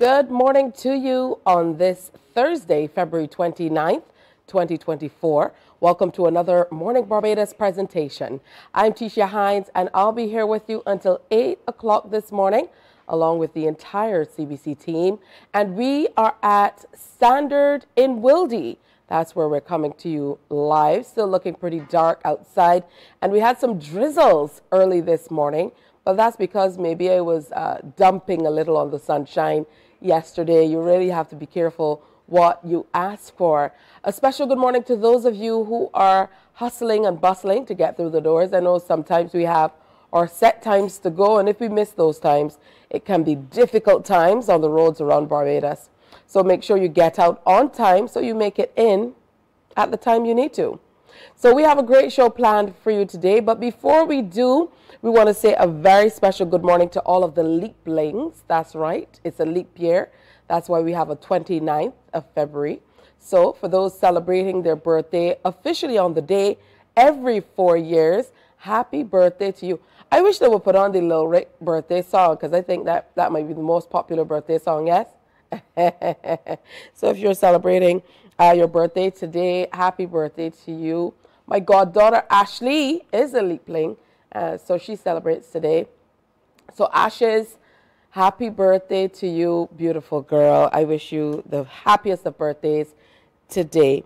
Good morning to you on this Thursday, February 29th, 2024. Welcome to another Morning Barbados presentation. I'm Tisha Hines, and I'll be here with you until 8 o'clock this morning, along with the entire CBC team. And we are at Standard in Wildey. That's where we're coming to you live. Still looking pretty dark outside. And we had some drizzles early this morning, but that's because maybe I was dumping a little on the sunshine yesterday. You really have to be careful what you ask for. A special good morning to those of you who are hustling and bustling to get through the doors. I know sometimes we have our set times to go, and if we miss those times, it can be difficult times on the roads around Barbados. So make sure you get out on time so you make it in at the time you need to. So we have a great show planned for you today, but before we do, we want to say a very special good morning to all of the leaplings. That's right, it's a leap year. That's why we have a 29th of February. So for those celebrating their birthday officially on the day every 4 years, happy birthday to you. I wish they would put on the Lil Rick birthday song, because I think that might be the most popular birthday song, yes? So if you're celebrating your birthday today, happy birthday to you. My goddaughter Ashley is a leapling, so she celebrates today. So Ashes, happy birthday to you, beautiful girl. I wish you the happiest of birthdays today.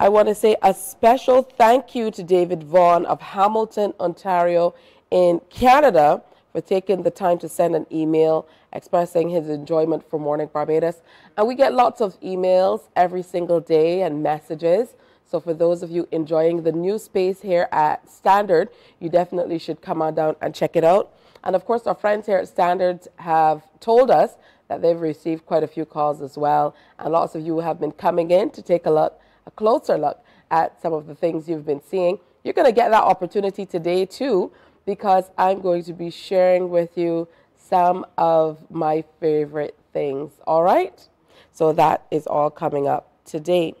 I want to say a special thank you to David Vaughn of Hamilton, Ontario in Canada, for taking the time to send an email expressing his enjoyment for Morning Barbados. And we get lots of emails every single day and messages. So for those of you enjoying the new space here at Standard, you definitely should come on down and check it out. And of course, our friends here at Standard have told us that they've received quite a few calls as well. And lots of you have been coming in to take a look, a closer look at some of the things you've been seeing. You're going to get that opportunity today too, because I'm going to be sharing with you some of my favorite things, all right? So that is all coming up today.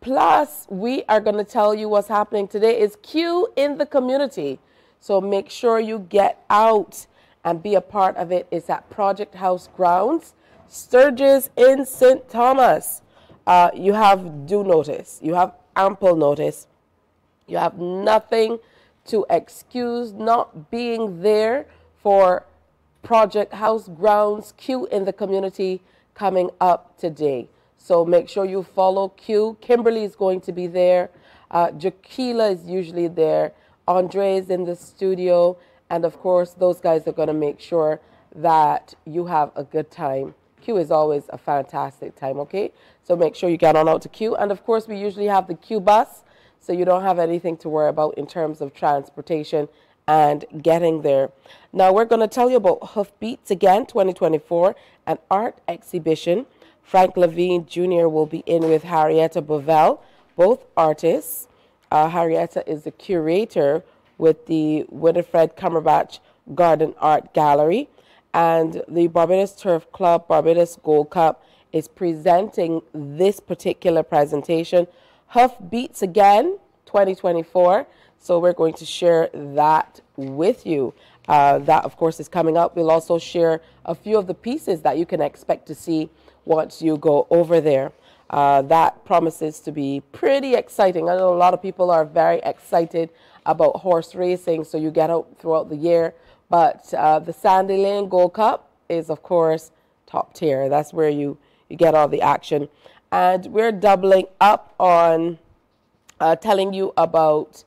Plus, we are gonna tell you what's happening today is Q in the community. So make sure you get out and be a part of it. It's at Project House Grounds, Sturgis in St. Thomas. You have due notice, you have ample notice. You have nothing to excuse not being there for Project House Grounds Q in the community coming up today. So make sure you follow Q. Kimberly is going to be there. Jaquila is usually there. Andre is in the studio. And of course, those guys are going to make sure that you have a good time. Q is always a fantastic time, okay? So make sure you get on out to Q. And of course, we usually have the Q bus, so you don't have anything to worry about in terms of transportation and getting there. Now we're going to tell you about Hoofbeats Again 2024, an art exhibition. Frank Levine Jr. will be in with Harrietta Bovell, both artists. Harrietta is the curator with the Winifred Cumberbatch Garden Art Gallery, and the Barbados Turf Club, Barbados Gold Cup is presenting this particular presentation, Hoofbeats Again 2024. So we're going to share that with you. That, of course, is coming up. We'll also share a few of the pieces that you can expect to see once you go over there. That promises to be pretty exciting. I know a lot of people are very excited about horse racing, so you get out throughout the year. But the Sandy Lane Gold Cup is, of course, top tier. That's where you get all the action. And we're doubling up on telling you about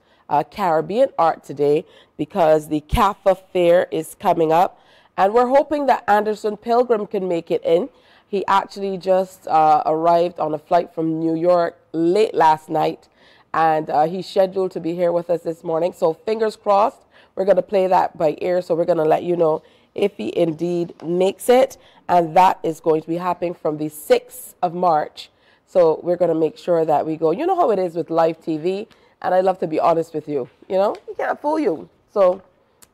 Caribbean art today, because the CAFA Fair is coming up. And we're hoping that Anderson Pilgrim can make it in. He actually just arrived on a flight from New York late last night, and he's scheduled to be here with us this morning. So fingers crossed, we're going to play that by ear. So we're going to let you know if he indeed makes it. And that is going to be happening from the 6th of March. So we're going to make sure that we go. You know how it is with live TV. And I love to be honest with you. You know, he can't fool you. So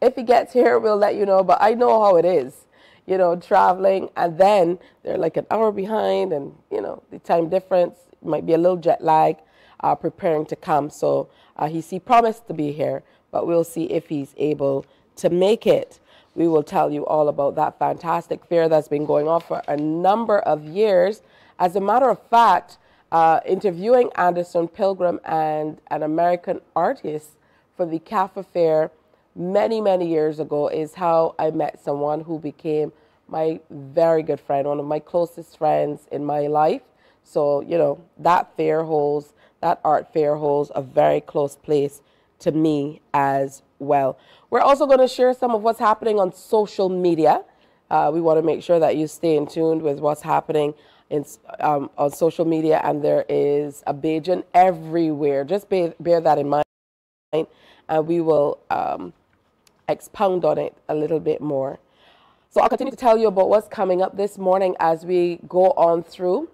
if he gets here, we'll let you know. But I know how it is, you know, traveling. And then they're like an hour behind. And, you know, the time difference might be a little jet lag preparing to come. So he promised to be here. But we'll see if he's able to make it. We will tell you all about that fantastic fair that's been going on for a number of years. As a matter of fact, interviewing Anderson Pilgrim and an American artist for the CAFA Fair many, many years ago is how I met someone who became my very good friend, one of my closest friends in my life. So, you know, that art fair holds a very close place to me as well. We're also going to share some of what's happening on social media. We want to make sure that you stay in tune with what's happening on social media, and there is a Bajan everywhere. Just bear that in mind, and we will expound on it a little bit more. So I'll continue to tell you about what's coming up this morning as we go on through.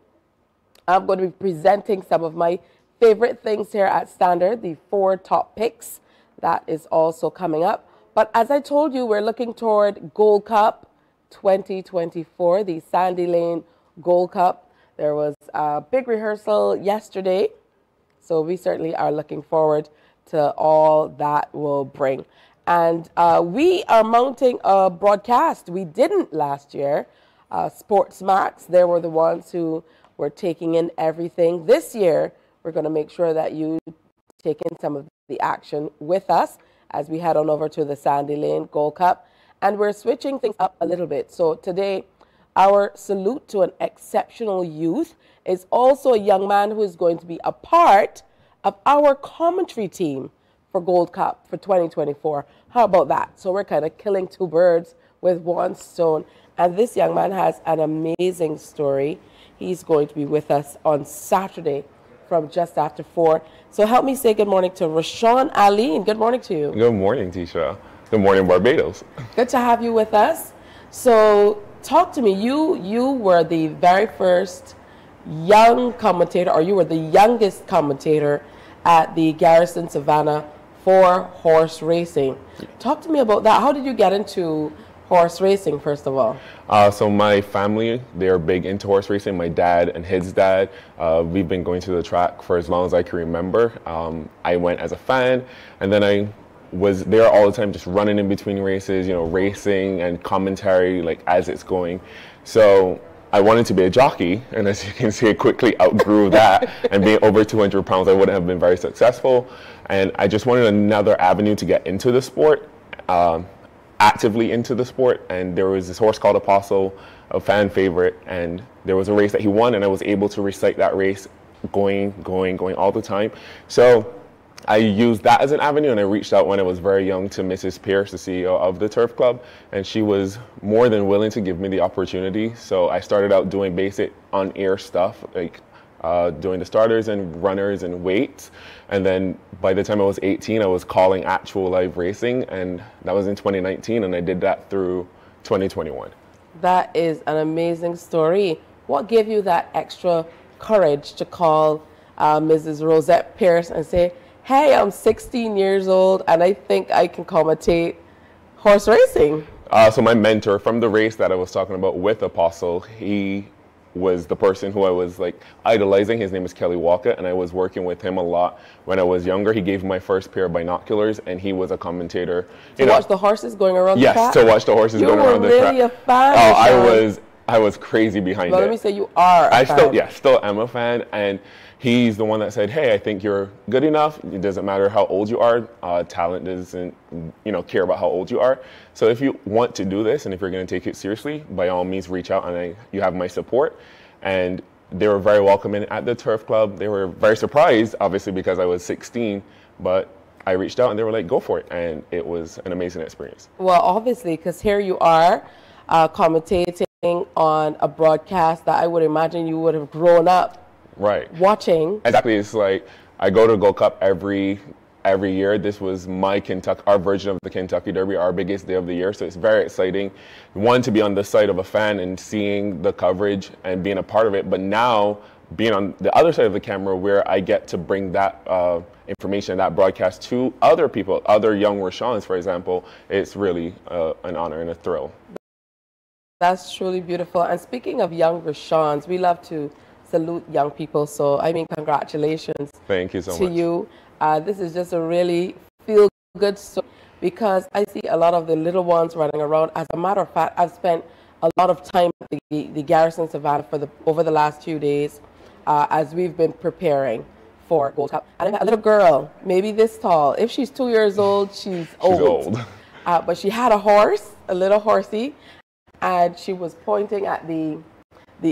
I'm going to be presenting some of my favorite things here at Standard, the 4 top picks. That is also coming up. But as I told you, we're looking toward Gold Cup 2024, the Sandy Lane Gold Cup. There was a big rehearsal yesterday, so we certainly are looking forward to all that will bring. And we are mounting a broadcast. We didn't last year. Sportsmax, they were the ones who were taking in everything. This year, we're going to make sure that you take in some of the action with us as we head on over to the Sandy Lane Gold Cup. And we're switching things up a little bit. So today, our salute to an exceptional youth is also a young man who is going to be a part of our commentary team for Gold Cup for 2024. How about that? So we're kind of killing two birds with one stone. And this young man has an amazing story. He's going to be with us on Saturday from just after 4. So help me say good morning to Rashawn Ali, and good morning to you. Good morning, Tisha. Good morning, Barbados. Good to have you with us. So talk to me. You were the very first young commentator, or you were the youngest commentator at the Garrison Savannah for horse racing. Talk to me about that. How did you get into horse racing, first of all? So my family, they're big into horse racing. My dad and his dad, we've been going to the track for as long as I can remember. I went as a fan, and then I was there all the time just running in between races, you know, racing and commentary like as it's going. So I wanted to be a jockey, and as you can see, I quickly outgrew that, and being over 200 pounds, I wouldn't have been very successful. And I just wanted another avenue to get into the sport, actively into the sport. And there was this horse called Apostle, a fan favorite, and there was a race that he won, and I was able to recite that race going all the time. So I used that as an avenue, and I reached out when I was very young to Mrs. Pierce, the CEO of the Turf Club, and she was more than willing to give me the opportunity. So I started out doing basic on-air stuff, like doing the starters and runners and weights. And then by the time I was 18, I was calling actual live racing, and that was in 2019, and I did that through 2021. That is an amazing story. What gave you that extra courage to call Mrs. Rosette Pierce and say, hey, I'm 16 years old, and I think I can commentate horse racing? So my mentor from the race that I was talking about with Apostle, he was the person who I was like idolizing. His name is Kelly Walker, and I was working with him a lot when I was younger. He gave me my first pair of binoculars, and he was a commentator. To watch the horses going around the track? Yes, to watch the horses going around the track. You were really a fan. Oh, I was crazy behind it. Let me say you are a fan. Still am a fan, and he's the one that said, hey, I think you're good enough. It doesn't matter how old you are. Talent doesn't, you know, care about how old you are. So if you want to do this, and if you're going to take it seriously, by all means, reach out, and you have my support. And they were very welcoming at the Turf Club. They were very surprised, obviously, because I was 16, but I reached out, and they were like, go for it. And it was an amazing experience. Well, obviously, because here you are commentating on a broadcast that I would imagine you would have grown up watching. Exactly. It's like I go to Gold Cup every year. This was our version of the Kentucky Derby, our biggest day of the year. So it's very exciting, one, to be on the side of a fan and seeing the coverage and being a part of it, but now being on the other side of the camera where I get to bring that information, that broadcast, to other people, other young Rashans, for example. It's really an honor and a thrill. That's truly beautiful. And speaking of young Rashans, we love to salute young people. So, I mean, congratulations. Thank you so much. To you. This is just a really feel-good story. because I see a lot of the little ones running around. As a matter of fact, I've spent a lot of time at the Garrison Savannah over the last few days as we've been preparing for Gold Cup. And a little girl, maybe this tall, if she's 2 years old, she's old. But she had a horse, a little horsey, and she was pointing at the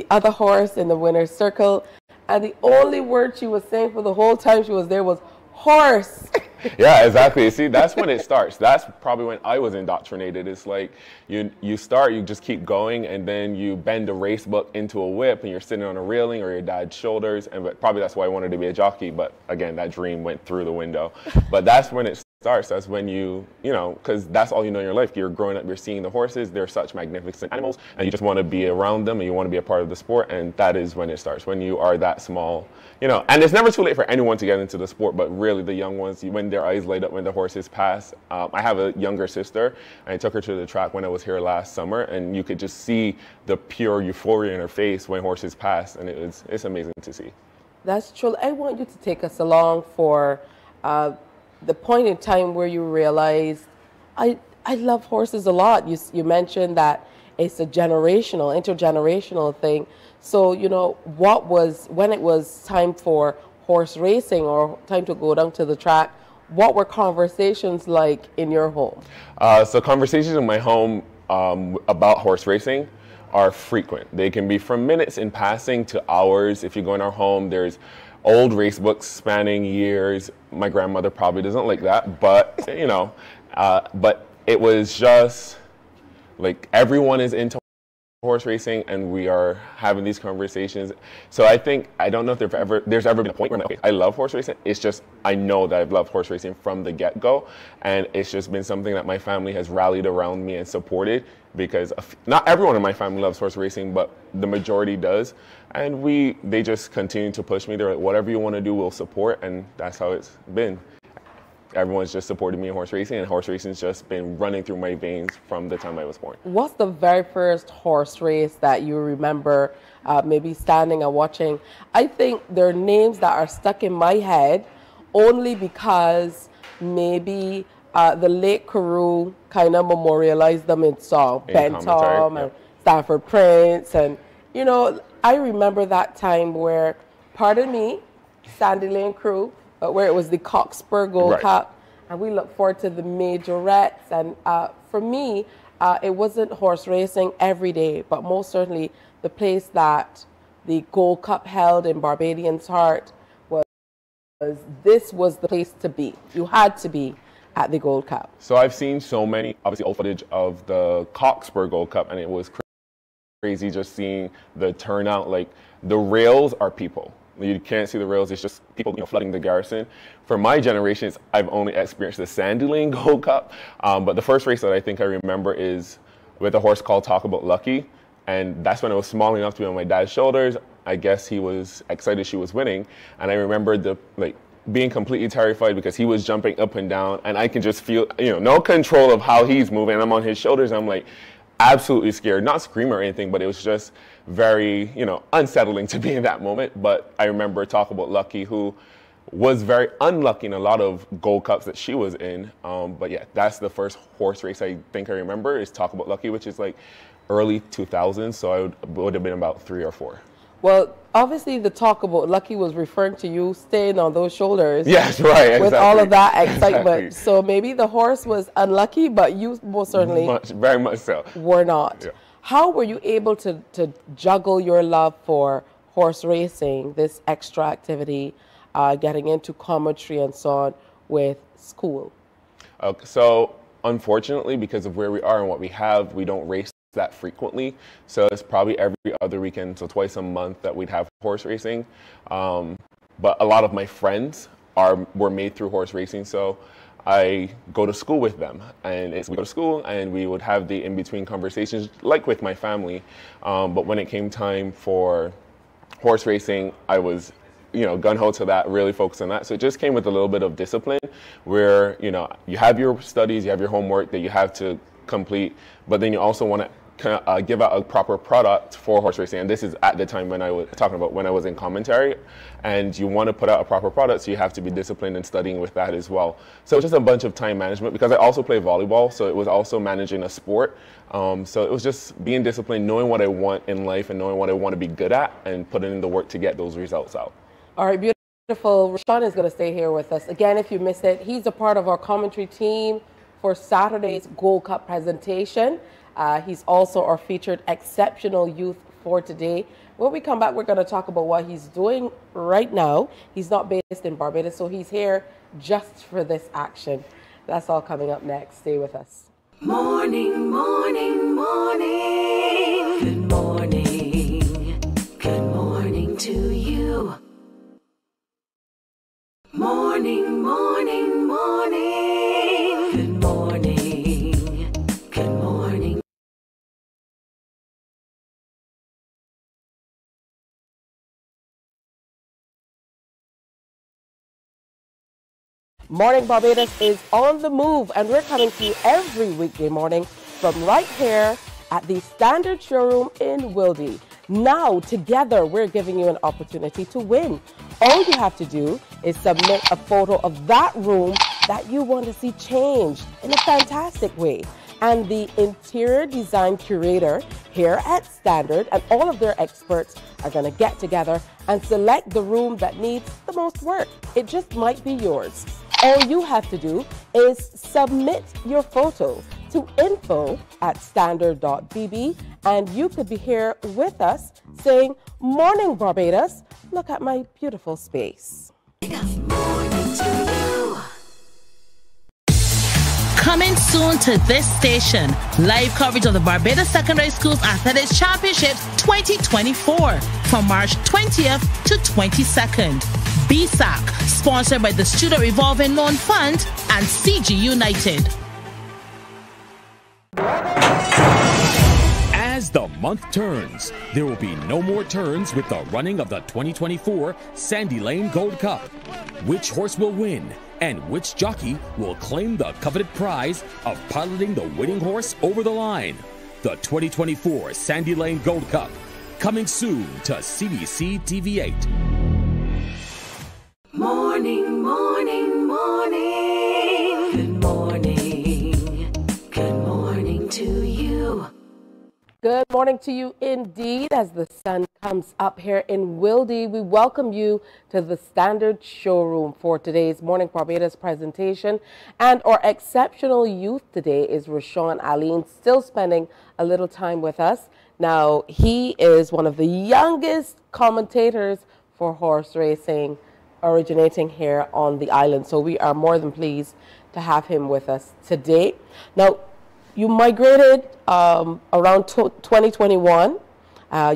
other horse in the winner's circle. And the only word she was saying for the whole time she was there was horse. Yeah, exactly. See, that's when it starts. That's probably when I was indoctrinated. It's like you start, you just keep going, and then you bend the race book into a whip, and you're sitting on a railing or your dad's shoulders. And but probably that's why I wanted to be a jockey. But again, that dream went through the window. But that's when it starts. That's when you know, because that's all you know in your life. You're growing up, you're seeing the horses. They're such magnificent animals, and you just want to be around them, and you want to be a part of the sport. And that is when it starts, when you are that small, you know. And it's never too late for anyone to get into the sport, but really the young ones, when their eyes light up when the horses pass. I have a younger sister, and I took her to the track when I was here last summer, and you could just see the pure euphoria in her face when horses pass, and it's amazing to see. That's true. I want you to take us along for the point in time where you realized, I love horses a lot. You mentioned that it's a generational, intergenerational thing. So, you know, when it was time for horse racing or time to go down to the track, what were conversations like in your home? So conversations in my home about horse racing are frequent. They can be from minutes in passing to hours. If you go in our home, there's old race books spanning years. My grandmother probably doesn't like that, but you know, but it was just like everyone is into horse racing, and we are having these conversations. So I think, I don't know if there's ever been a point where I'm like, okay, I love horse racing. It's just, I know that I've loved horse racing from the get-go, and it's just been something that my family has rallied around me and supported, because not everyone in my family loves horse racing, but the majority does. And they just continue to push me. They're like, whatever you want to do, we'll support. And that's how it's been. Everyone's just supported me in horse racing, and horse racing's just been running through my veins from the time I was born. What's the very first horse race that you remember maybe standing and watching? I think there are names that are stuck in my head only because maybe the late Carew kind of memorialized them in song. Ben Tom and Stanford Prince. And, you know, I remember that time where, pardon me, Sandy Lane Crew, where it was the Cockspur Gold Cup, and we look forward to the majorettes. And for me, it wasn't horse racing every day, but most certainly the place that the Gold Cup held in Barbadian's heart was the place to be. You had to be at the Gold Cup. So I've seen so many, obviously, old footage of the Cockspur Gold Cup, and it was crazy just seeing the turnout. Like, the rails are people. You can't see the rails. It's just people, you know, flooding the Garrison. For my generations, I've only experienced the Sandy Lane Gold Cup. But the first race that I think I remember is with a horse called Talk About Lucky. And that's when it was small enough to be on my dad's shoulders. I guess he was excited she was winning. And I remember being completely terrified because he was jumping up and down. And I can just feel, you know, no control of how he's moving. I'm on his shoulders. I'm like, absolutely scared, not scream or anything, but it was just very, you know, unsettling to be in that moment. But I remember Talk About Lucky, who was very unlucky in a lot of Gold Cups that she was in. But yeah, that's the first horse race I think I remember is Talk About Lucky, which is like early 2000s. So I would have been about 3 or 4. Well, obviously the Talk About Lucky was referring to you staying on those shoulders. Yes, right. With all of that excitement. Exactly. So maybe the horse was unlucky, but you most certainly very much so were not. Yeah. How were you able to juggle your love for horse racing, this extra activity, getting into commentary and so on, with school? Okay, so unfortunately, because of where we are and what we have, we don't race that frequently. So it's probably every other weekend, so twice a month, that we'd have horse racing. But a lot of my friends were made through horse racing, so I go to school with them, and we go to school and we would have the in-between conversations like with my family. But when it came time for horse racing, I was, you know, gung-ho to that, really focused on that. So it just came with a little bit of discipline where, you know, you have your studies, you have your homework that you have to complete, but then you also want to give out a proper product for horse racing. And this is at the time when I was talking about when I was in commentary. And you want to put out a proper product, so you have to be disciplined in studying with that as well. So just a bunch of time management, because I also play volleyball, so it was also managing a sport. So it was just being disciplined, knowing what I want in life and knowing what I want to be good at and putting in the work to get those results out. All right, beautiful. Rashawn is going to stay here with us. Again, if you missed it, he's a part of our commentary team for Saturday's Gold Cup presentation. He's also our featured exceptional youth for today. When we come back, we're going to talk about what he's doing right now. He's not based in Barbados, so he's here just for this action. That's all coming up next. Stay with us. Morning, morning, morning. Good morning. Good morning to you. Morning, morning, morning. Good morning. Good morning. Morning Barbados is on the move, and we're coming to you every weekday morning from right here at the Standard showroom in Wildey. Now, together, we're giving you an opportunity to win. All you have to do is submit a photo of that room that you want to see changed in a fantastic way. And the interior design curator here at Standard and all of their experts are going to get together and select the room that needs the most work. It just might be yours. All you have to do is submit your photo to info@standard.bb, and you could be here with us saying, "Morning Barbados, look at my beautiful space." Coming soon to this station, live coverage of the Barbados Secondary Schools Athletics Championships 2024 from March 20th to 22nd. BSAC, sponsored by the Student Revolving Loan Fund and CG United. As the month turns, there will be no more turns with the running of the 2024 Sandy Lane Gold Cup. Which horse will win and which jockey will claim the coveted prize of piloting the winning horse over the line? The 2024 Sandy Lane Gold Cup, coming soon to CBC TV8. Morning, morning, morning. Good morning. Good morning to you. Good morning to you indeed. As the sun comes up here in Wildey, we welcome you to the Standard showroom for today's Morning Barbados presentation. And our exceptional youth today is Rashawn Ali, still spending a little time with us. Now, he is one of the youngest commentators for horse racing originating here on the island. So we are more than pleased to have him with us today. Now, you migrated around 2021.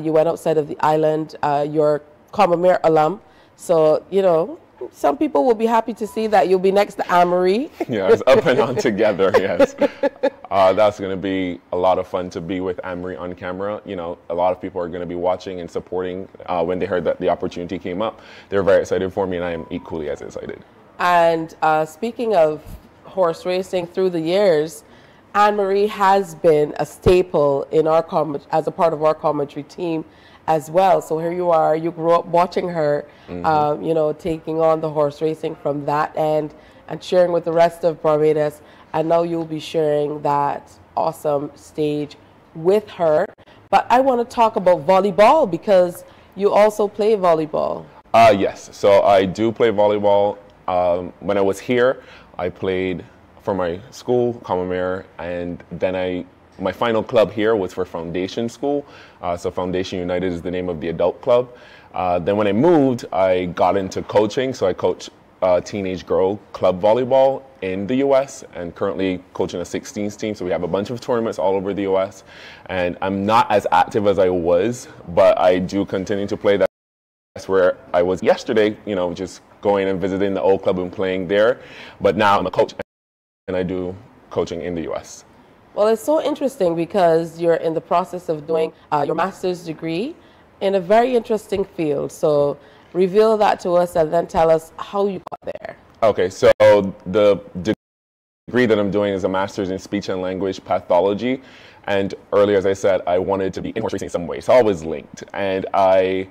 You went outside of the island. You're Commermere alum. So, you know, some people will be happy to see that you'll be next to Amory. Yeah, it's up and on together, yes. That's going to be a lot of fun to be with Amory on camera. You know, a lot of people are going to be watching and supporting when they heard that the opportunity came up. They're very excited for me, and I am equally as excited. And speaking of horse racing through the years, Anne-Marie has been a staple in our as a part of our commentary team as well. So here you are, you grew up watching her, you know, taking on the horse racing from that end and sharing with the rest of Barbados. And now you'll be sharing that awesome stage with her. But I want to talk about volleyball, because you also play volleyball. Yes, so I do play volleyball. When I was here, I played for my school, Commermere, and then my final club here was for Foundation School. So Foundation United is the name of the adult club. Then when I moved, I got into coaching. So I coach teenage girl club volleyball in the U.S. and currently coaching a 16s team. So we have a bunch of tournaments all over the U.S. And I'm not as active as I was, but I do continue to play that. That's where I was yesterday, you know, just going and visiting the old club and playing there. But now I'm a coach, and I do coaching in the U.S. Well, it's so interesting because you're in the process of doing your master's degree in a very interesting field. So reveal that to us and then tell us how you got there. Okay, so the degree that I'm doing is a master's in speech and language pathology. And earlier, as I said, I wanted to be in racing in some way. It's always linked. And I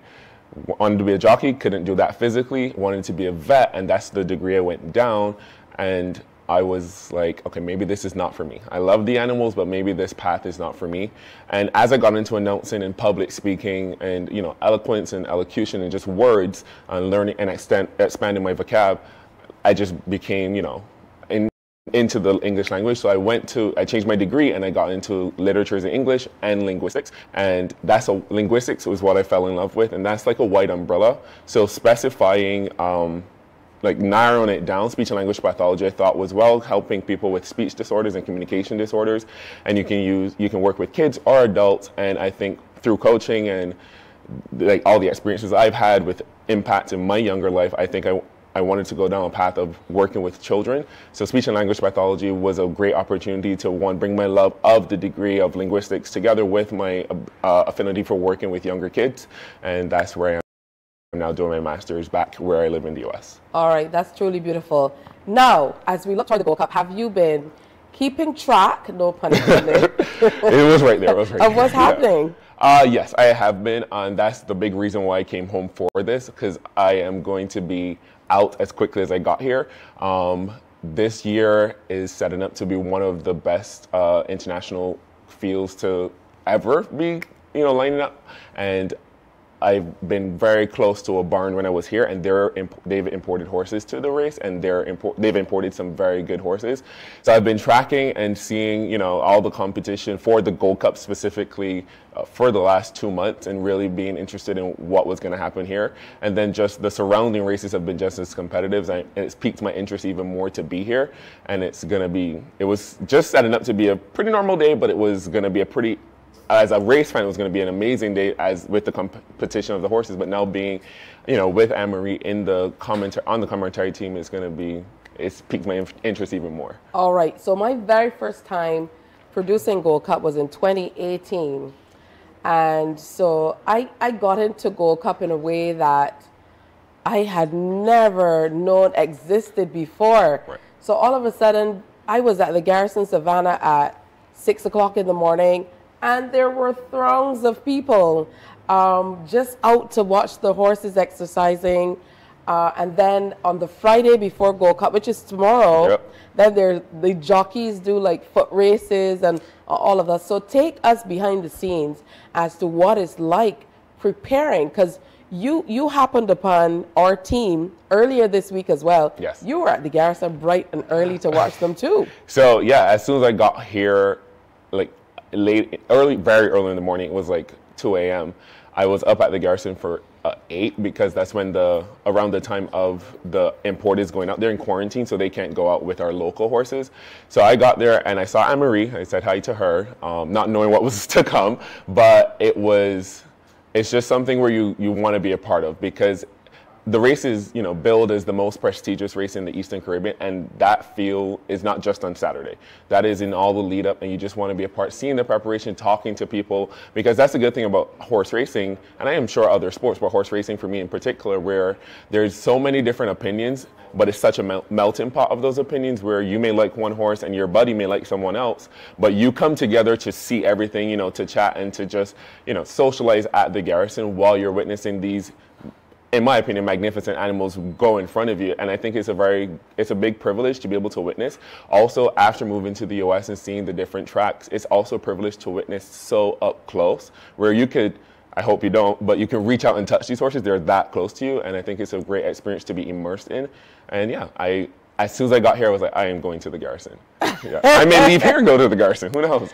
wanted to be a jockey, couldn't do that physically, wanted to be a vet, and that's the degree I went down. And I was like, okay, maybe this is not for me. I love the animals, but maybe this path is not for me. And as I got into announcing and public speaking and, you know, eloquence and elocution and just words and learning and expanding my vocab, I just became, you know, into the English language. So I changed my degree and I got into literatures in English and linguistics. And linguistics was what I fell in love with. And that's like a wide umbrella. So specifying, like narrowing it down, speech and language pathology, I thought was helping people with speech disorders and communication disorders. And you can work with kids or adults. And I think through coaching and like all the experiences I've had with impacts in my younger life, I think I wanted to go down a path of working with children. So speech and language pathology was a great opportunity to, one, bring my love of the degree of linguistics together with my affinity for working with younger kids. And that's where I am now doing my master's back where I live in the US. All right, that's truly beautiful. Now, as we look toward the Gold Cup, have you been keeping track, no pun intended? It was right there, it was right there. Of what's happening? Yeah. Yes, I have been, and that's the big reason why I came home for this, because I am going to be out as quickly as I got here. This year is setting up to be one of the best international fields to ever be, you know, lining up. And I've been very close to a barn when I was here, and they've imported horses to the race, and they've imported some very good horses. So I've been tracking and seeing, you know, all the competition for the Gold Cup specifically for the last 2 months, and really being interested in what was going to happen here. And then just the surrounding races have been just as competitive, and it's piqued my interest even more to be here. And it was just setting up to be a pretty normal day, but it was going to be a pretty, as a race fan, it was going to be an amazing day with the competition of the horses. But now being, you know, with Anne-Marie on the commentary team, it's piqued my interest even more. All right. So my very first time producing Gold Cup was in 2018. And so I got into Gold Cup in a way that I had never known existed before. Right. So all of a sudden, I was at the Garrison Savannah at 6 o'clock in the morning. And there were throngs of people just out to watch the horses exercising. And then on the Friday before Gold Cup, which is tomorrow, yep, then the jockeys do like foot races and all of that. So take us behind the scenes as to what it's like preparing, because you happened upon our team earlier this week as well. Yes. You were at the Garrison bright and early to watch them too. So yeah, as soon as I got here, like, very early in the morning, it was like 2 a.m. I was up at the Garrison for 8, because that's when around the time of the import is going out. They're in quarantine, so they can't go out with our local horses. So I got there and I saw Anne-Marie. I said hi to her, not knowing what was to come, but it's just something where you want to be a part of, because the race is, you know, billed as the most prestigious race in the Eastern Caribbean, and that field is not just on Saturday. That is in all the lead up, and you just want to be a part, seeing the preparation, talking to people, because that's the good thing about horse racing, and I am sure other sports, but horse racing for me in particular, where there's so many different opinions, but it's such a melting pot of those opinions, where you may like one horse and your buddy may like someone else, but you come together to see everything, you know, to chat and to just, you know, socialize at the Garrison while you're witnessing these, in my opinion, magnificent animals go in front of you. And I think it's a big privilege to be able to witness. Also, after moving to the US and seeing the different tracks, it's also a privilege to witness so up close, where you could, I hope you don't, but you can reach out and touch these horses. They're that close to you. And I think it's a great experience to be immersed in. And yeah, as soon as I got here, I was like, I am going to the Garrison. Yeah. I may leave here and go to the Garrison, who knows?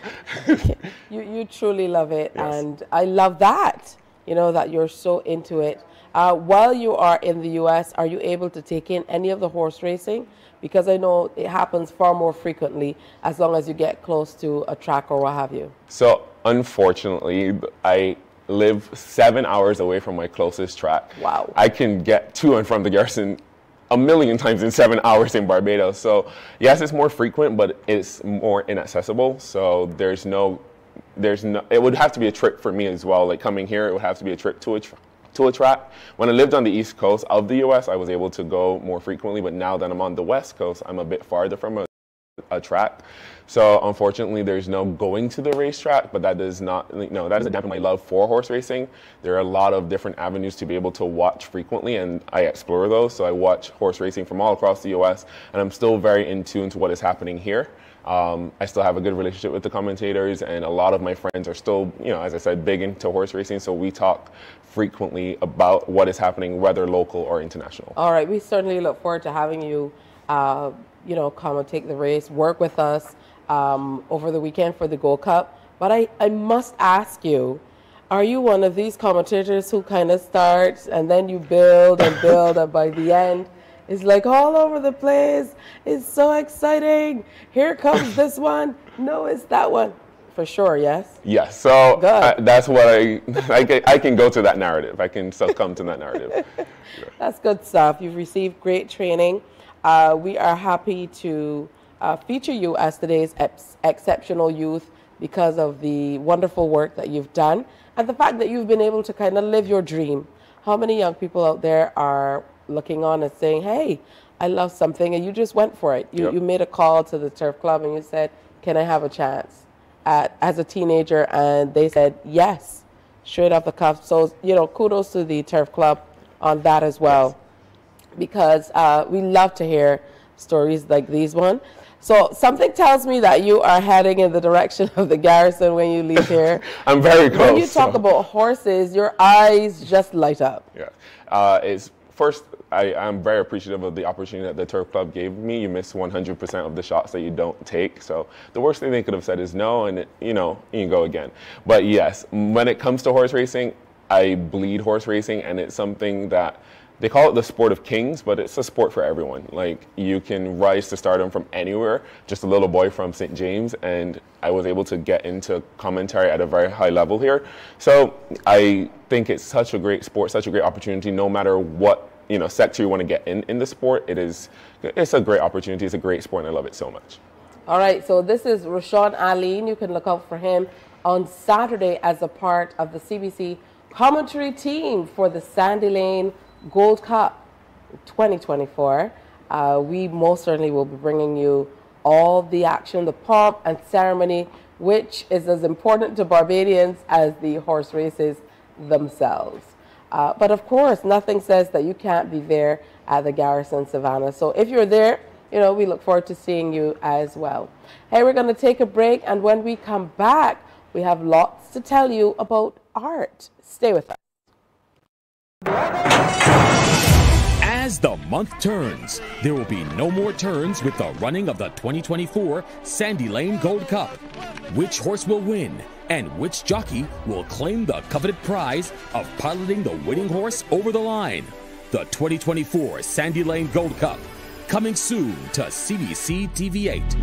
You truly love it. Yes. And I love that, you know, that you're so into it. While you are in the U.S., are you able to take in any of the horse racing? Because I know it happens far more frequently as long as you get close to a track or what have you. So, unfortunately, I live 7 hours away from my closest track. Wow. I can get to and from the Garrison a million times in 7 hours in Barbados. So, yes, it's more frequent, but it's more inaccessible. So, it would have to be a trip for me as well. Like coming here, it would have to be a trip to a track. When I lived on the East Coast of the US, I was able to go more frequently, but now that I'm on the West Coast, I'm a bit farther from a a track. So unfortunately, there's no going to the racetrack, but that does not, you know, that doesn't dampen my love for horse racing. There are a lot of different avenues to be able to watch frequently, and I explore those. So I watch horse racing from all across the U.S., and I'm still very in tune to what is happening here. I still have a good relationship with the commentators, and a lot of my friends are still, you know, as I said, big into horse racing. So we talk frequently about what is happening, whether local or international. All right. We certainly look forward to having you, you know, come and take the race, work with us over the weekend for the Gold Cup. But I must ask you, are you one of these commentators who kind of starts and then you build and build and by the end, it's like all over the place. It's so exciting. Here comes this one. No, it's that one. For sure, yes? Yes. So that's what I can go to that narrative. I can succumb to that narrative. Sure. That's good stuff. You've received great training. We are happy to feature you as today's exceptional youth because of the wonderful work that you've done and the fact that you've been able to kind of live your dream. How many young people out there are looking on and saying, hey, I love something, and you just went for it. You made a call to the turf club and you said, can I have a chance as a teenager? And they said, yes, straight off the cuff. So, you know, kudos to the turf club on that as well, yes, because we love to hear stories like these one. So something tells me that you are heading in the direction of the Garrison when you leave here. I'm very close. When you talk about horses, your eyes just light up. Yeah, it's first, I'm very appreciative of the opportunity that the Turf Club gave me. You miss 100% of the shots that you don't take. So the worst thing they could have said is no, and, you know, you can go again. But yes, when it comes to horse racing, I bleed horse racing, and it's something that they call it the sport of kings, but it's a sport for everyone. Like, you can rise to stardom from anywhere. Just a little boy from St. James, and I was able to get into commentary at a very high level here. So I think it's such a great sport, such a great opportunity, no matter what, you know, sector you want to get in the sport. It's a great opportunity. It's a great sport, and I love it so much. All right, so this is Rashawn Ali. You can look out for him on Saturday as a part of the CBC commentary team for the Sandy Lane Gold Cup 2024. We most certainly will be bringing you all the action, the pomp and ceremony, which is as important to Barbadians as the horse races themselves. But of course, nothing says that you can't be there at the Garrison Savannah. So if you're there, you know, we look forward to seeing you as well. Hey, we're going to take a break, and when we come back, we have lots to tell you about art. Stay with us. As the month turns, there will be no more turns with the running of the 2024 Sandy Lane Gold Cup. Which horse will win, and which jockey will claim the coveted prize of piloting the winning horse over the line? The 2024 Sandy Lane Gold Cup, coming soon to CBC TV8.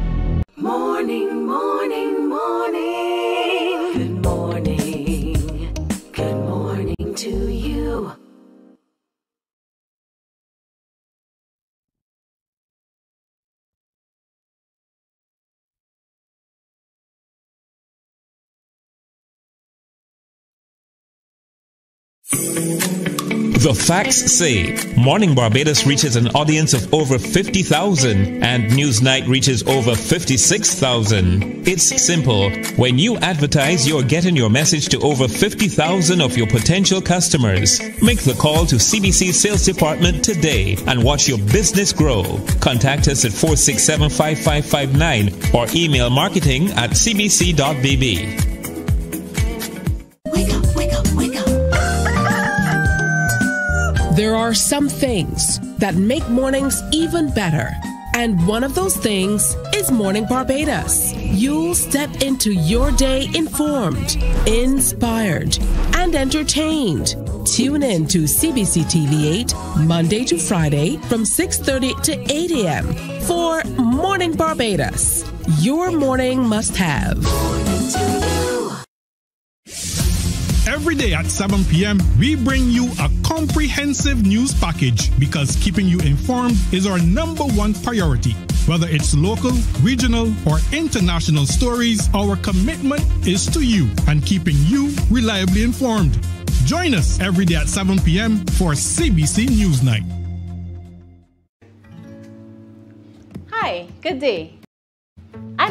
Morning, morning, morning. Good morning. Good morning to you. The facts say Morning Barbados reaches an audience of over 50,000 and Newsnight reaches over 56,000. It's simple. When you advertise, you're getting your message to over 50,000 of your potential customers. Make the call to CBC Sales Department today and watch your business grow. Contact us at 467-5559 or email marketing@cbc.bb. There are some things that make mornings even better, and one of those things is Morning Barbados. You'll step into your day informed, inspired, and entertained. Tune in to CBC TV8 Monday to Friday from 6:30 to 8 a.m. for Morning Barbados. Your morning must-have. Every day at 7 p.m., we bring you a comprehensive news package because keeping you informed is our #1 priority. Whether it's local, regional, or international stories, our commitment is to you and keeping you reliably informed. Join us every day at 7 p.m. for CBC Newsnight. Hi, good day.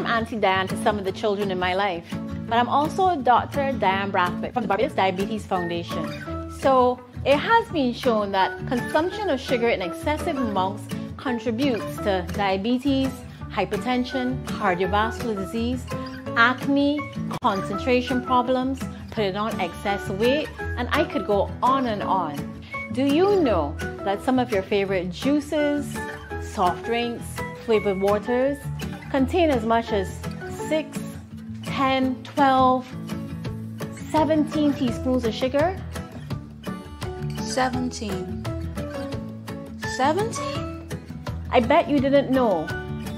Auntie Diane to some of the children in my life, but I'm also Dr. Diane Brathwaite from the Barbados Diabetes Foundation. So it has been shown that consumption of sugar in excessive amounts contributes to diabetes, hypertension, cardiovascular disease, acne, concentration problems, putting on excess weight, and I could go on and on. Do you know that some of your favorite juices, soft drinks, flavored waters contain as much as 6, 10, 12, 17 teaspoons of sugar? 17. 17? I bet you didn't know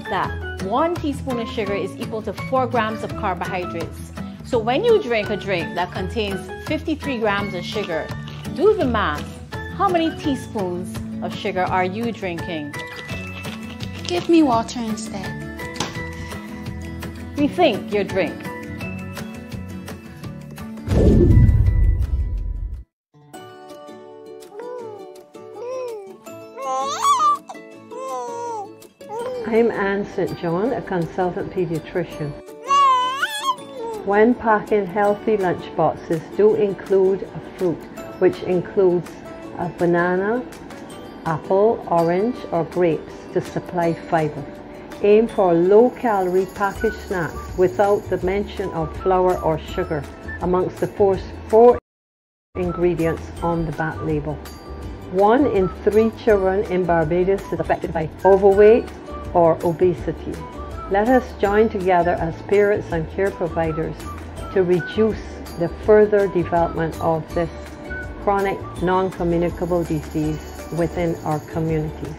that 1 teaspoon of sugar is equal to 4 grams of carbohydrates. So when you drink a drink that contains 53 grams of sugar, do the math. How many teaspoons of sugar are you drinking? Give me water instead. Rethink your drink. I'm Anne St. John, a consultant pediatrician. When packing, healthy lunch boxes do include a fruit, which includes a banana, apple, orange or grapes to supply fiber. Aim for low-calorie packaged snacks without the mention of flour or sugar amongst the four ingredients on the back label. 1 in 3 children in Barbados is affected by overweight or obesity. Let us join together as parents and care providers to reduce the further development of this chronic non-communicable disease within our communities.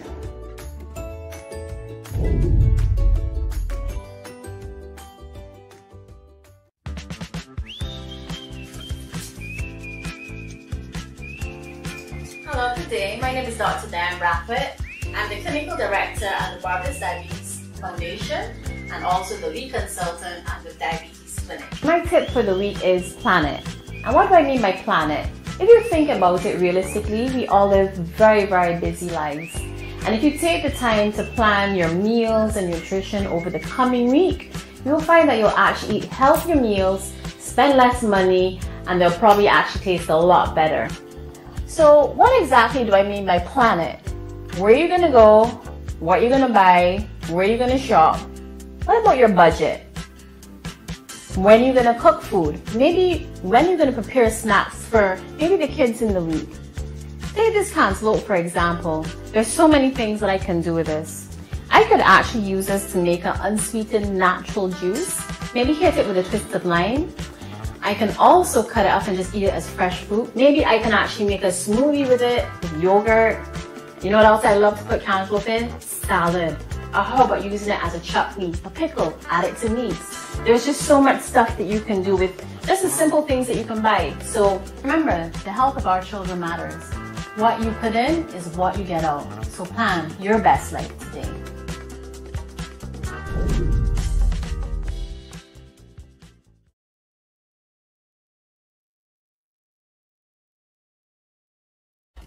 Hello, today my name is Dr. Diane Brathwaite. I'm the Clinical Director at the Barbados Diabetes Foundation and also the lead consultant at the Diabetes Clinic. My tip for the week is plan it. And what do I mean by plan it? If you think about it realistically, we all live very, very busy lives. And if you take the time to plan your meals and nutrition over the coming week, you'll find that you'll actually eat healthier meals, spend less money, and they'll probably actually taste a lot better. So what exactly do I mean by plan it? Where are you gonna go? What are you gonna buy? Where are you gonna shop? What about your budget? When you're gonna cook food? Maybe when you're gonna prepare snacks for maybe the kids in the week. Take this cantaloupe for example. There's so many things that I can do with this. I could actually use this to make an unsweetened natural juice. Maybe hit it with a twist of lime. I can also cut it up and just eat it as fresh fruit. Maybe I can actually make a smoothie with it, with yogurt. You know what else I love to put cantaloupe in? Salad. Or how about using it as a chutney, a pickle, add it to meats. There's just so much stuff that you can do with just the simple things that you can buy. So remember, the health of our children matters. What you put in is what you get out. So plan your best life today.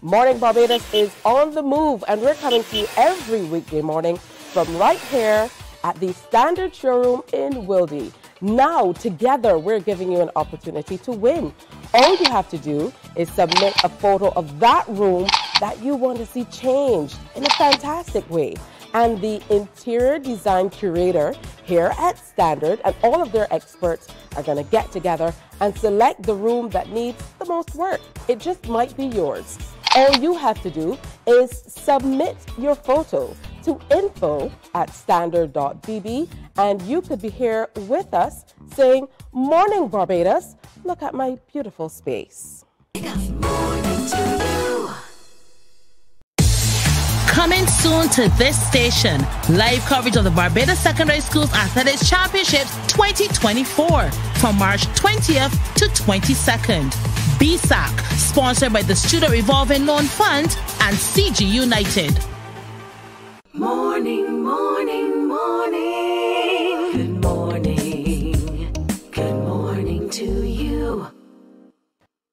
Morning Barbados is on the move, and we're coming to you every weekday morning from right here at the Standard showroom in Wildey. Now, together, we're giving you an opportunity to win. All you have to do is submit a photo of that room that you want to see changed in a fantastic way. And the interior design curator here at Standard and all of their experts are going to get together and select the room that needs the most work. It just might be yours. All you have to do is submit your photo to info@standard.bb, and you could be here with us saying, "Morning Barbados, look at my beautiful space." Coming soon to this station, live coverage of the Barbados Secondary Schools Athletics Championships 2024 from March 20th to 22nd. BSAC, sponsored by the Student Revolving Loan Fund and CG United. Morning, morning, morning. Good morning. Good morning to you.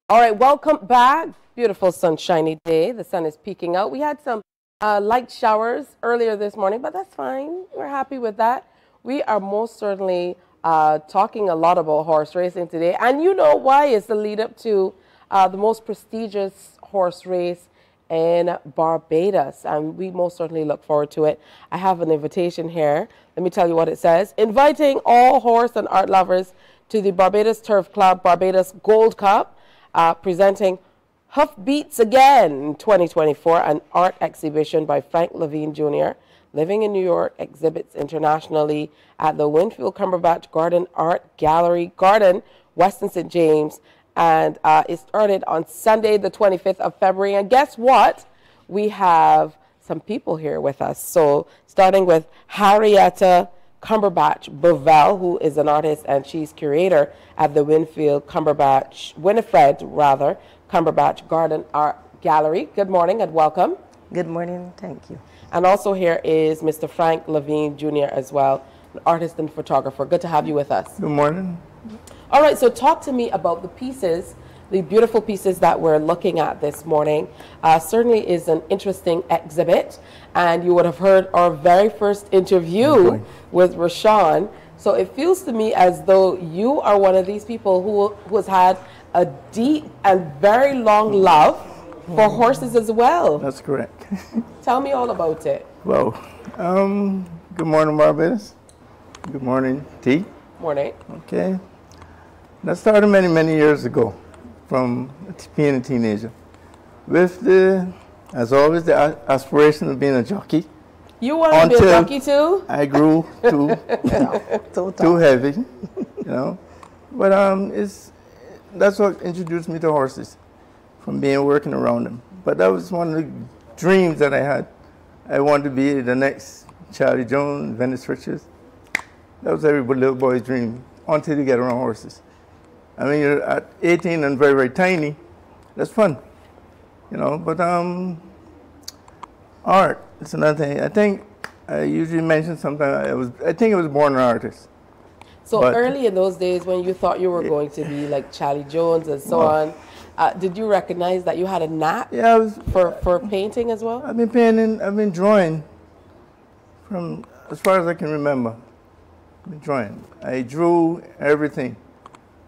All right, welcome back. Beautiful sunshiny day. The sun is peeking out. We had some light showers earlier this morning, but that's fine. We're happy with that. we are most certainly talking a lot about horse racing today. And you know why? It's the lead up to the most prestigious horse race in Barbados, and we most certainly look forward to it. I have an invitation here. Let me tell you what it says. Inviting all horse and art lovers to the Barbados Turf Club Barbados Gold Cup, presenting Hoofbeats Again 2024, an art exhibition by Frank Levine Jr. Living in New York, exhibits internationally at the Winifred Cumberbatch Garden Art Gallery, Weston St. James, and it started on Sunday, the 25th of February. And guess what? We have some people here with us. So starting with Harrietta Cumberbatch-Bovell, who is an artist and she's curator at the Winifred Cumberbatch Garden Art Gallery. Good morning and welcome. Good morning. Thank you. And also here is Mr. Frank Levine Jr. as well, an artist and photographer. Good to have you with us. Good morning. All right, so talk to me about the pieces, the beautiful pieces that we're looking at this morning. Certainly is an interesting exhibit, and you would have heard our very first interview with Rashawn. So it feels to me as though you are one of these people who has had a deep and very long love for horses as well. That's correct. Tell me all about it. Well, good morning, Barbados. Good morning, T. Morning. Okay. That started many, many years ago, from being a teenager, with the, as always, the aspiration of being a jockey. You want to be a jockey too? I grew too heavy, you know. But that's what introduced me to horses, from working around them. But that was one of the dreams that I had. I wanted to be the next Charlie Jones, Venice Richards. That was every little boy's dream, until you get around horses. I mean, you're at 18 and very, very tiny. That's fun, you know. But art, it's another thing. I think I usually mention sometimes I think I was born an artist. So early in those days when you thought you were going to be like Charlie Jones and so on, did you recognize that you had a knack for painting as well? I've been painting, I've been drawing from as far as I can remember. I've been drawing. I drew everything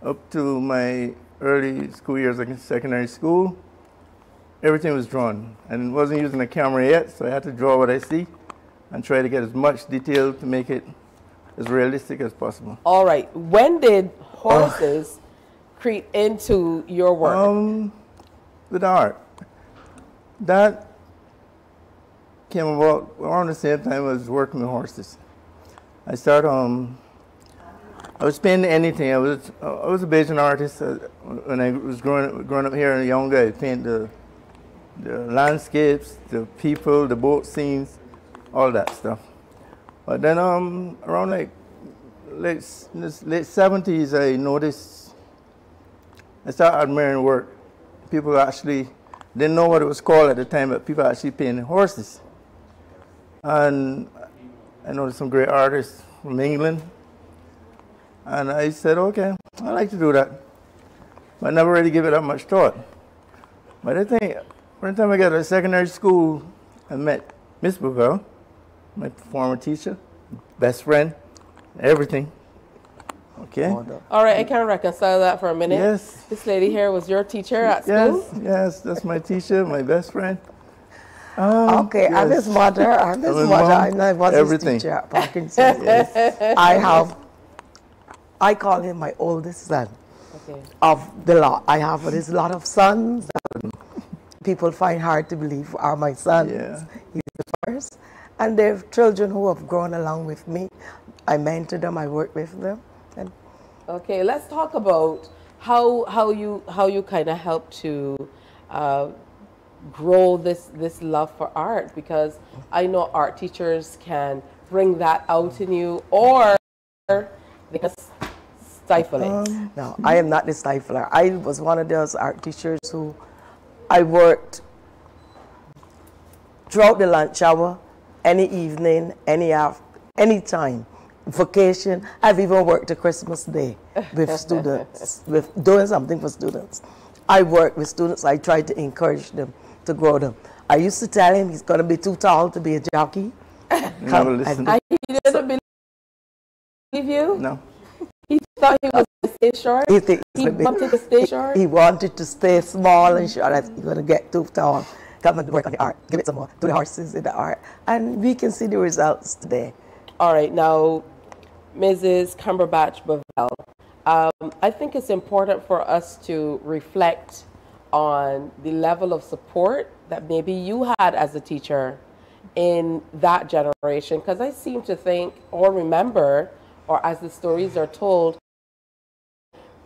up to my early school years, like in secondary school. Everything was drawn, and wasn't using a camera yet, so I had to draw what I see and try to get as much detail to make it as realistic as possible. All right, when did horses creep into your work? With art. That came about around the same time I was working with horses. I started I was painting anything. I was a Bajan artist when I was growing up here and younger. I painted the landscapes, the people, the boat scenes, all that stuff. But then around like late 70s, I noticed, I started admiring work. People actually didn't know what it was called at the time, but people actually painted horses. And I noticed some great artists from England. And I said, okay, I like to do that. But I never really gave it that much thought. But I think one time I got to secondary school, I met Miss Bovell, my former teacher, best friend, everything. Okay. All right, I can't reconcile that for a minute. Yes. This lady here was your teacher at school? Yes, that's my teacher, my best friend. Okay, I'm his mother, I was his teacher at Parkinson's. Yes. I call him my oldest son of the lot. I have this lot of sons that people find hard to believe are my sons. Yeah. He's the first. And they have children who have grown along with me. I mentor them, I work with them. And okay, let's talk about how you kind of help to grow this love for art, because I know art teachers can bring that out in you, or they can stifle it. No, I am not the stifler. I was one of those art teachers who I worked throughout the lunch hour, any evening, any time, vacation. I've even worked a Christmas day with students, with doing something for students. I worked with students. I tried to encourage them, to grow them. I used to tell him he's going to be too tall to be a jockey. Never listened. you? No. He thought he was going to stay short? He wanted to stay short? He wanted to stay small and short. I said, you're going to get too tall. Come and work on the art. Give it some more. Do the horses in the art. And we can see the results today. All right. Now, Mrs. Cumberbatch-Bovell, I think it's important for us to reflect on the level of support that maybe you had as a teacher in that generation, because I seem to think or remember, or as the stories are told,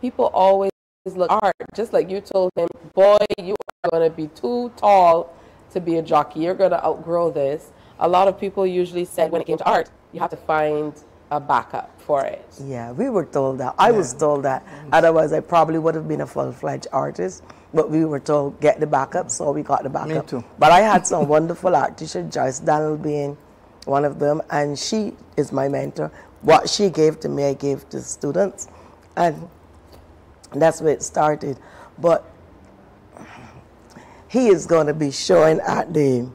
people always look hard, just like you told him, boy, you are going to be too tall to be a jockey. You're going to outgrow this. A lot of people usually said when it came to art, you have to find a backup for it. Yeah, we were told that. I was told that. Otherwise, I probably would have been a full-fledged artist. But we were told, get the backup, so we got the backup. Me too. But I had some wonderful art teacher, Joyce Daniel being one of them, and she is my mentor. What she gave to me, I gave to students, and that's where it started. But he is going to be showing at the,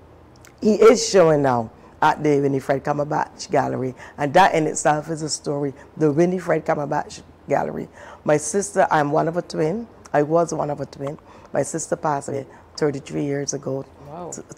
he is showing now at the Winifred Cumberbatch Gallery, and that in itself is a story, the Winifred Cumberbatch Gallery. My sister, I'm one of a twin. I was one of a twin. My sister passed away 33 years ago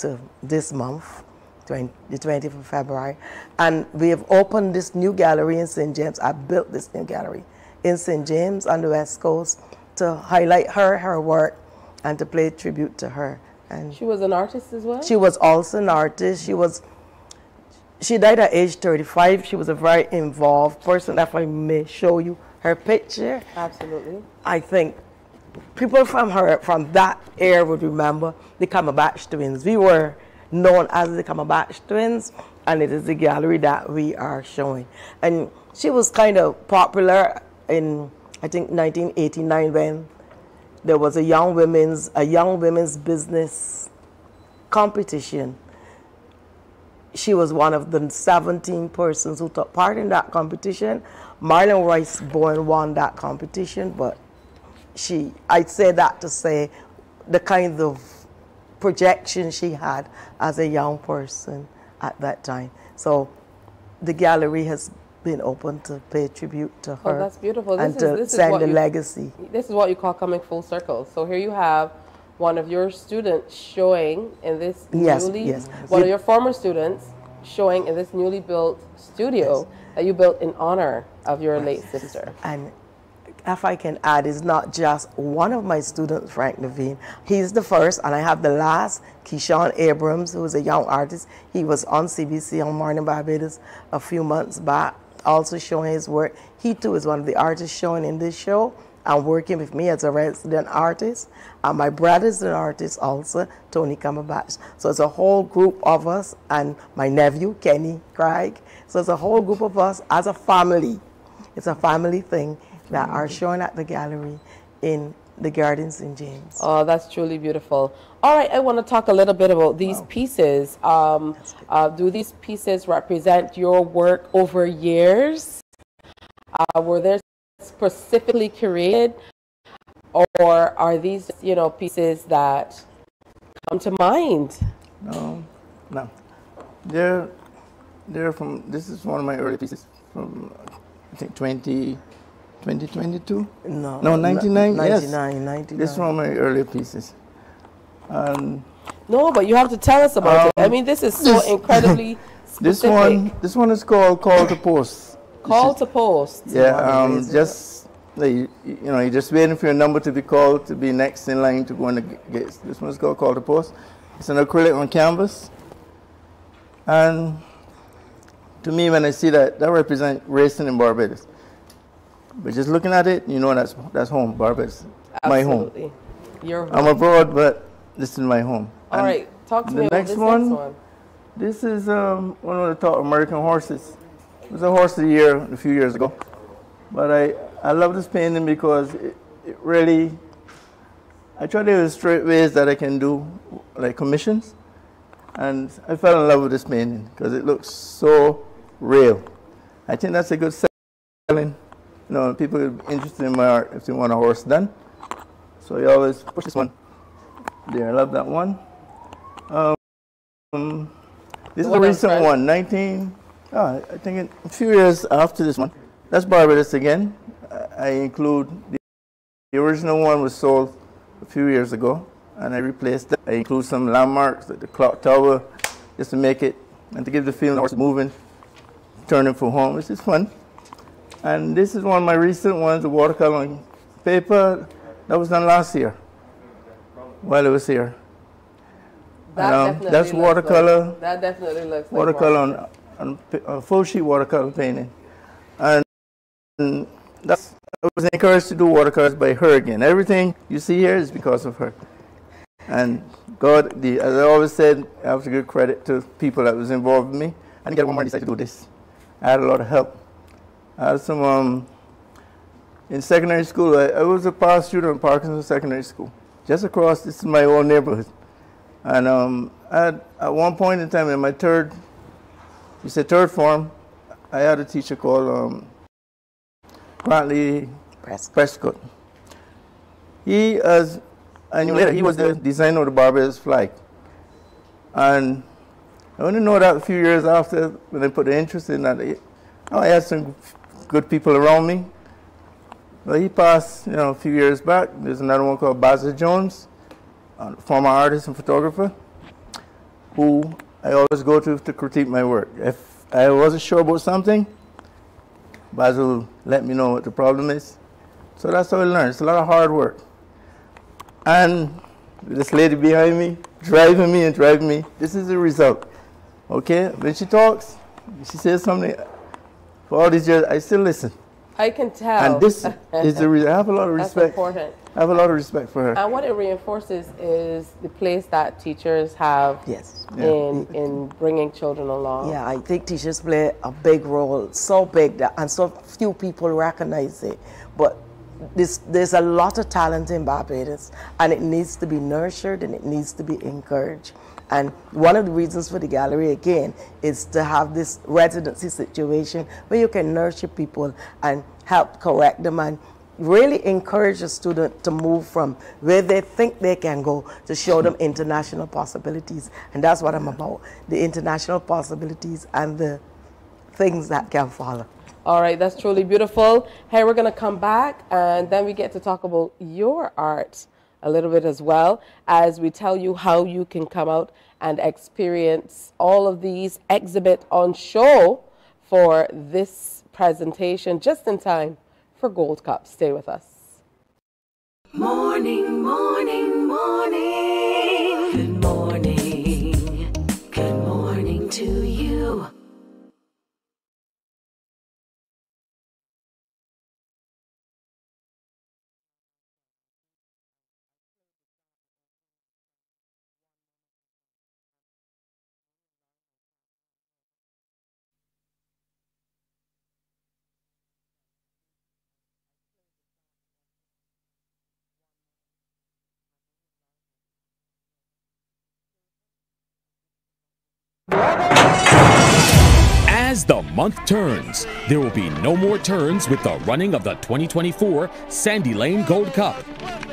to this month, the 20th of February. And we have opened this new gallery in St. James. I built this new gallery in St. James on the West Coast to highlight her, her work, and to pay tribute to her. And she was an artist as well? She was also an artist. She died at age 35. She was a very involved person. Therefore, I may show you her picture. Absolutely. I think people from her, from that era, would remember the Cumberbatch twins. We were known as the Cumberbatch twins, and it is the gallery that we are showing. And she was kind of popular in, I think, 1989, when there was a young women's business competition. She was one of the 17 persons who took part in that competition. Marlon Royce Bowen won that competition, but I'd say that to say the kind of projection she had as a young person at that time. So the gallery has been open to pay tribute to her. Oh, that's beautiful. And to send a legacy. This is what you call coming full circle. So here you have one of your students showing in this one of your former students showing in this newly built studio that you built in honor of your late sister. And if I can add, it's not just one of my students, Frank Levine. He's the first, and I have the last, Keyshawn Abrams, who is a young artist. He was on CBC on Morning Barbados a few months back, also showing his work. He, too, is one of the artists showing in this show. I'm working with me as a resident artist, and my brother's an artist also, Tony Cumberbatch. So it's a whole group of us, and my nephew, Kenny Craig. So it's a whole group of us as a family. It's a family thing that are shown at the gallery in the gardens in James. Oh, that's truly beautiful. All right, I want to talk a little bit about these pieces. Do these pieces represent your work over years? Were they specifically created, or are these, you know, pieces that come to mind? No. They're from, this is one of my early pieces from, I think, 2022? No, 99? Yes. 99. This is one of my earlier pieces. No, but you have to tell us about it. I mean, this is so incredibly specific. This one is called Call to Post. Call to Post. Yeah, just, you're just waiting for your number to be called, to be next in line to go in the gates. This one's called Call to Post. It's an acrylic on canvas. And to me, when I see that, that represents racing in Barbados. But just looking at it, you know that's home, Barbados. Absolutely. My home. Your home. I'm abroad, but this is my home. All and right, talk to me about this next one. This is one of the top American horses. It was a horse of the year a few years ago. But I love this painting because it really, I try to illustrate ways that I can do, like commissions. And I fell in love with this painting because it looks so real. I think that's a good selling. You know, people are interested in my art if they want a horse done. So you always push this one. There, I love that one. This is a recent one, I think a few years after this one. That's Barbados Again. I include the original one was sold a few years ago, and I replaced that. I include some landmarks, like the clock tower, just to make it and to give the feeling of moving, turning for home, which is fun. And this is one of my recent ones, the watercolor on paper that was done last year while it was here. That definitely that's watercolor. Looks like, that definitely looks like watercolor on full sheet watercolor painting. And that's, I was encouraged to do watercolors by her again. Everything you see here is because of her. And God, as I always said, I have to give credit to people that was involved in me. I didn't get one more decided to do this. I had a lot of help. I had some, in secondary school, I was a past student in Parkinson Secondary School. Just across, this is my own neighborhood. And at one point in time in my third form, I had a teacher called Brantley Prescott. He, as I knew later, he was the designer of the Barbados flag. And I only know that a few years after, when I put the interest in that, I had some good people around me. Well, he passed, a few years back. There's another one called Basil Jones, a former artist and photographer, who I always go to critique my work. If I wasn't sure about something, Basil let me know what the problem is. So that's how I learned. It's a lot of hard work. And this lady behind me, driving me and driving me, this is the result. Okay, when she talks, she says something, for all these years, I still listen. I can tell. And this is the reason. I have a lot of respect. That's important. I have a lot of respect for her. And what it reinforces is the place that teachers have in bringing children along. Yeah, I think teachers play a big role, so big that, and so few people recognize it. But there's a lot of talent in Barbados, and it needs to be nurtured and it needs to be encouraged. And one of the reasons for the gallery, again, is to have this residency situation where you can nurture people and help correct them and really encourage a student to move from where they think they can go to show them international possibilities. And that's what I'm about, the international possibilities and the things that can follow. All right, that's truly beautiful. Hey, we're going to come back, and then we get to talk about your art a little bit as well, as we tell you how you can come out and experience all of these exhibits on show for this presentation just in time for Gold Cup. Stay with us. Morning, morning, morning. Good morning. Good morning to you. As the month turns, there will be no more turns with the running of the 2024 Sandy Lane Gold Cup.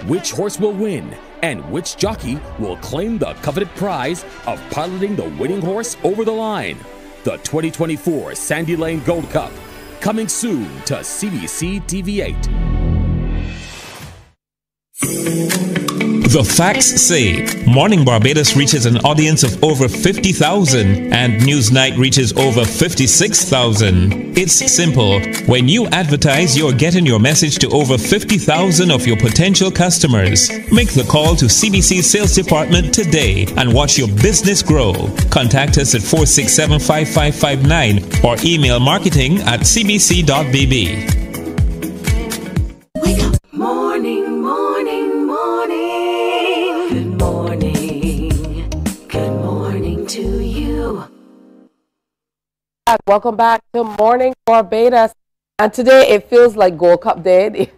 Which horse will win and which jockey will claim the coveted prize of piloting the winning horse over the line? The 2024 Sandy Lane Gold Cup, coming soon to CBC TV8. The facts say Morning Barbados reaches an audience of over 50,000 and Newsnight reaches over 56,000. It's simple. When you advertise, you're getting your message to over 50,000 of your potential customers. Make the call to CBC's sales department today and watch your business grow. Contact us at 467-5559 or email marketing@cbc.bb. Welcome back to Morning Barbados, and today it feels like Gold Cup Day.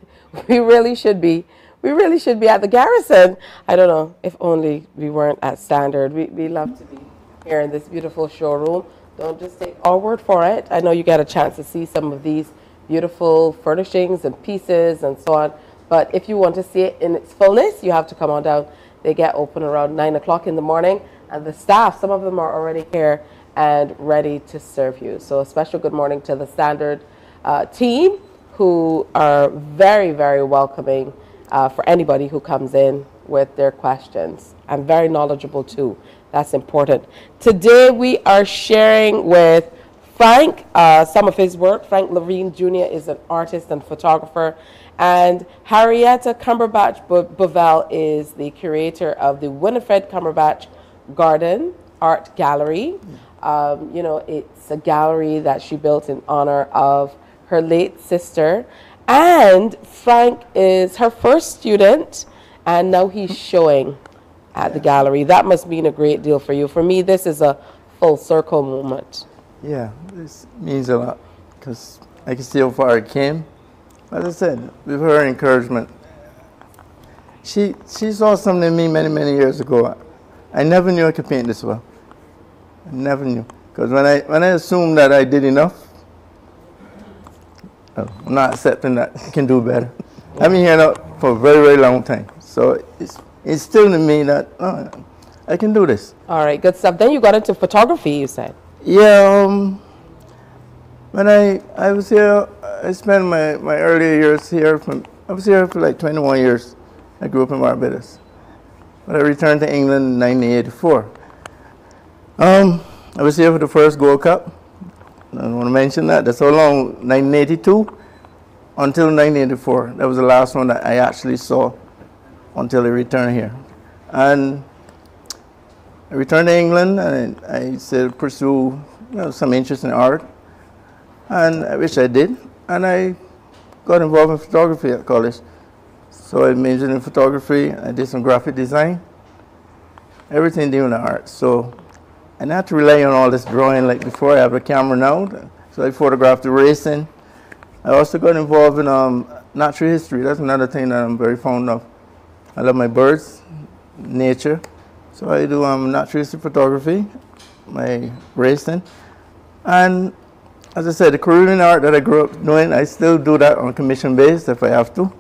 We really should be at the Garrison. I don't know, if only we weren't at Standard. We love to be here in this beautiful showroom. Don't just take our word for it. I know you got a chance to see some of these beautiful furnishings and pieces and so on, but if you want to see it in its fullness, you have to come on down. They get open around 9 o'clock in the morning, and the staff, some of them are already here and ready to serve you. So a special good morning to the Standard team who are very, very welcoming for anybody who comes in with their questions. I'm very knowledgeable too. That's important. Today we are sharing with Frank some of his work. Frank Levine Jr. is an artist and photographer, and Harrietta Cumberbatch-Bovell is the curator of the Winifred Cumberbatch Garden Art Gallery. You know, it's a gallery that she built in honor of her late sister, and Frank is her first student, and now he's showing at the gallery. That must mean a great deal for you. For me, this is a full circle moment. Yeah, this means a lot because I can see how far it came. As I said, with her encouragement, she saw something in me many, many years ago. I never knew I could paint this well. I never knew, because when I assumed that I did enough, I'm not accepting that I can do better. I've been here now for a very, very long time, so it's still to me that I can do this. All right, good stuff. Then you got into photography, you said. Yeah, when I was here, I spent my earlier years here. I was here for like 21 years. I grew up in Barbados. But I returned to England in 1984. I was here for the first Gold Cup. I don't want to mention that. That's how long, 1982 until 1984. That was the last one that I actually saw until I returned here. And I returned to England, and I still pursue, you know, some interest in art, and I wish I did. And I got involved in photography at college. So I majored in photography. I did some graphic design, everything dealing with art. So I had to rely on all this drawing like before. I have a camera now, so I photographed the racing. I also got involved in natural history. That's another thing that I'm very fond of. I love my birds, nature. So I do naturalistic photography, my racing. And as I said, the Caribbean art that I grew up doing, I still do that on commission base if I have to.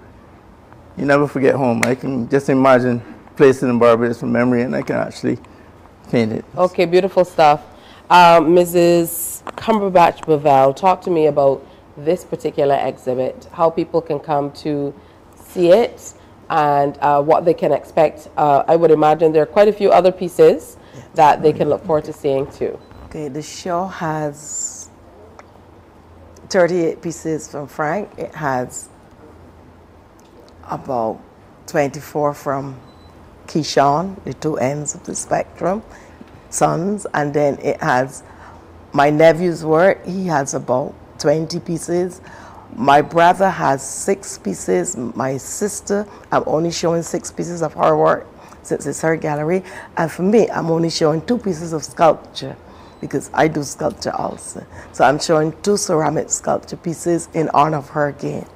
You never forget home. I can just imagine places in Barbados from memory, and I can actually paint it. Okay, beautiful stuff. Mrs. Cumberbatch-Bovell, talk to me about this particular exhibit, how people can come to see it, and what they can expect. I would imagine there are quite a few other pieces that they can look forward to seeing too. Okay, the show has 38 pieces from Frank. It has about 24 from Keyshawn, the two ends of the spectrum, sons, and then it has my nephew's work. He has about 20 pieces. My brother has 6 pieces. My sister, I'm only showing 6 pieces of her work since it's her gallery. And for me, I'm only showing 2 pieces of sculpture because I do sculpture also. So I'm showing 2 ceramic sculpture pieces in honor of her again.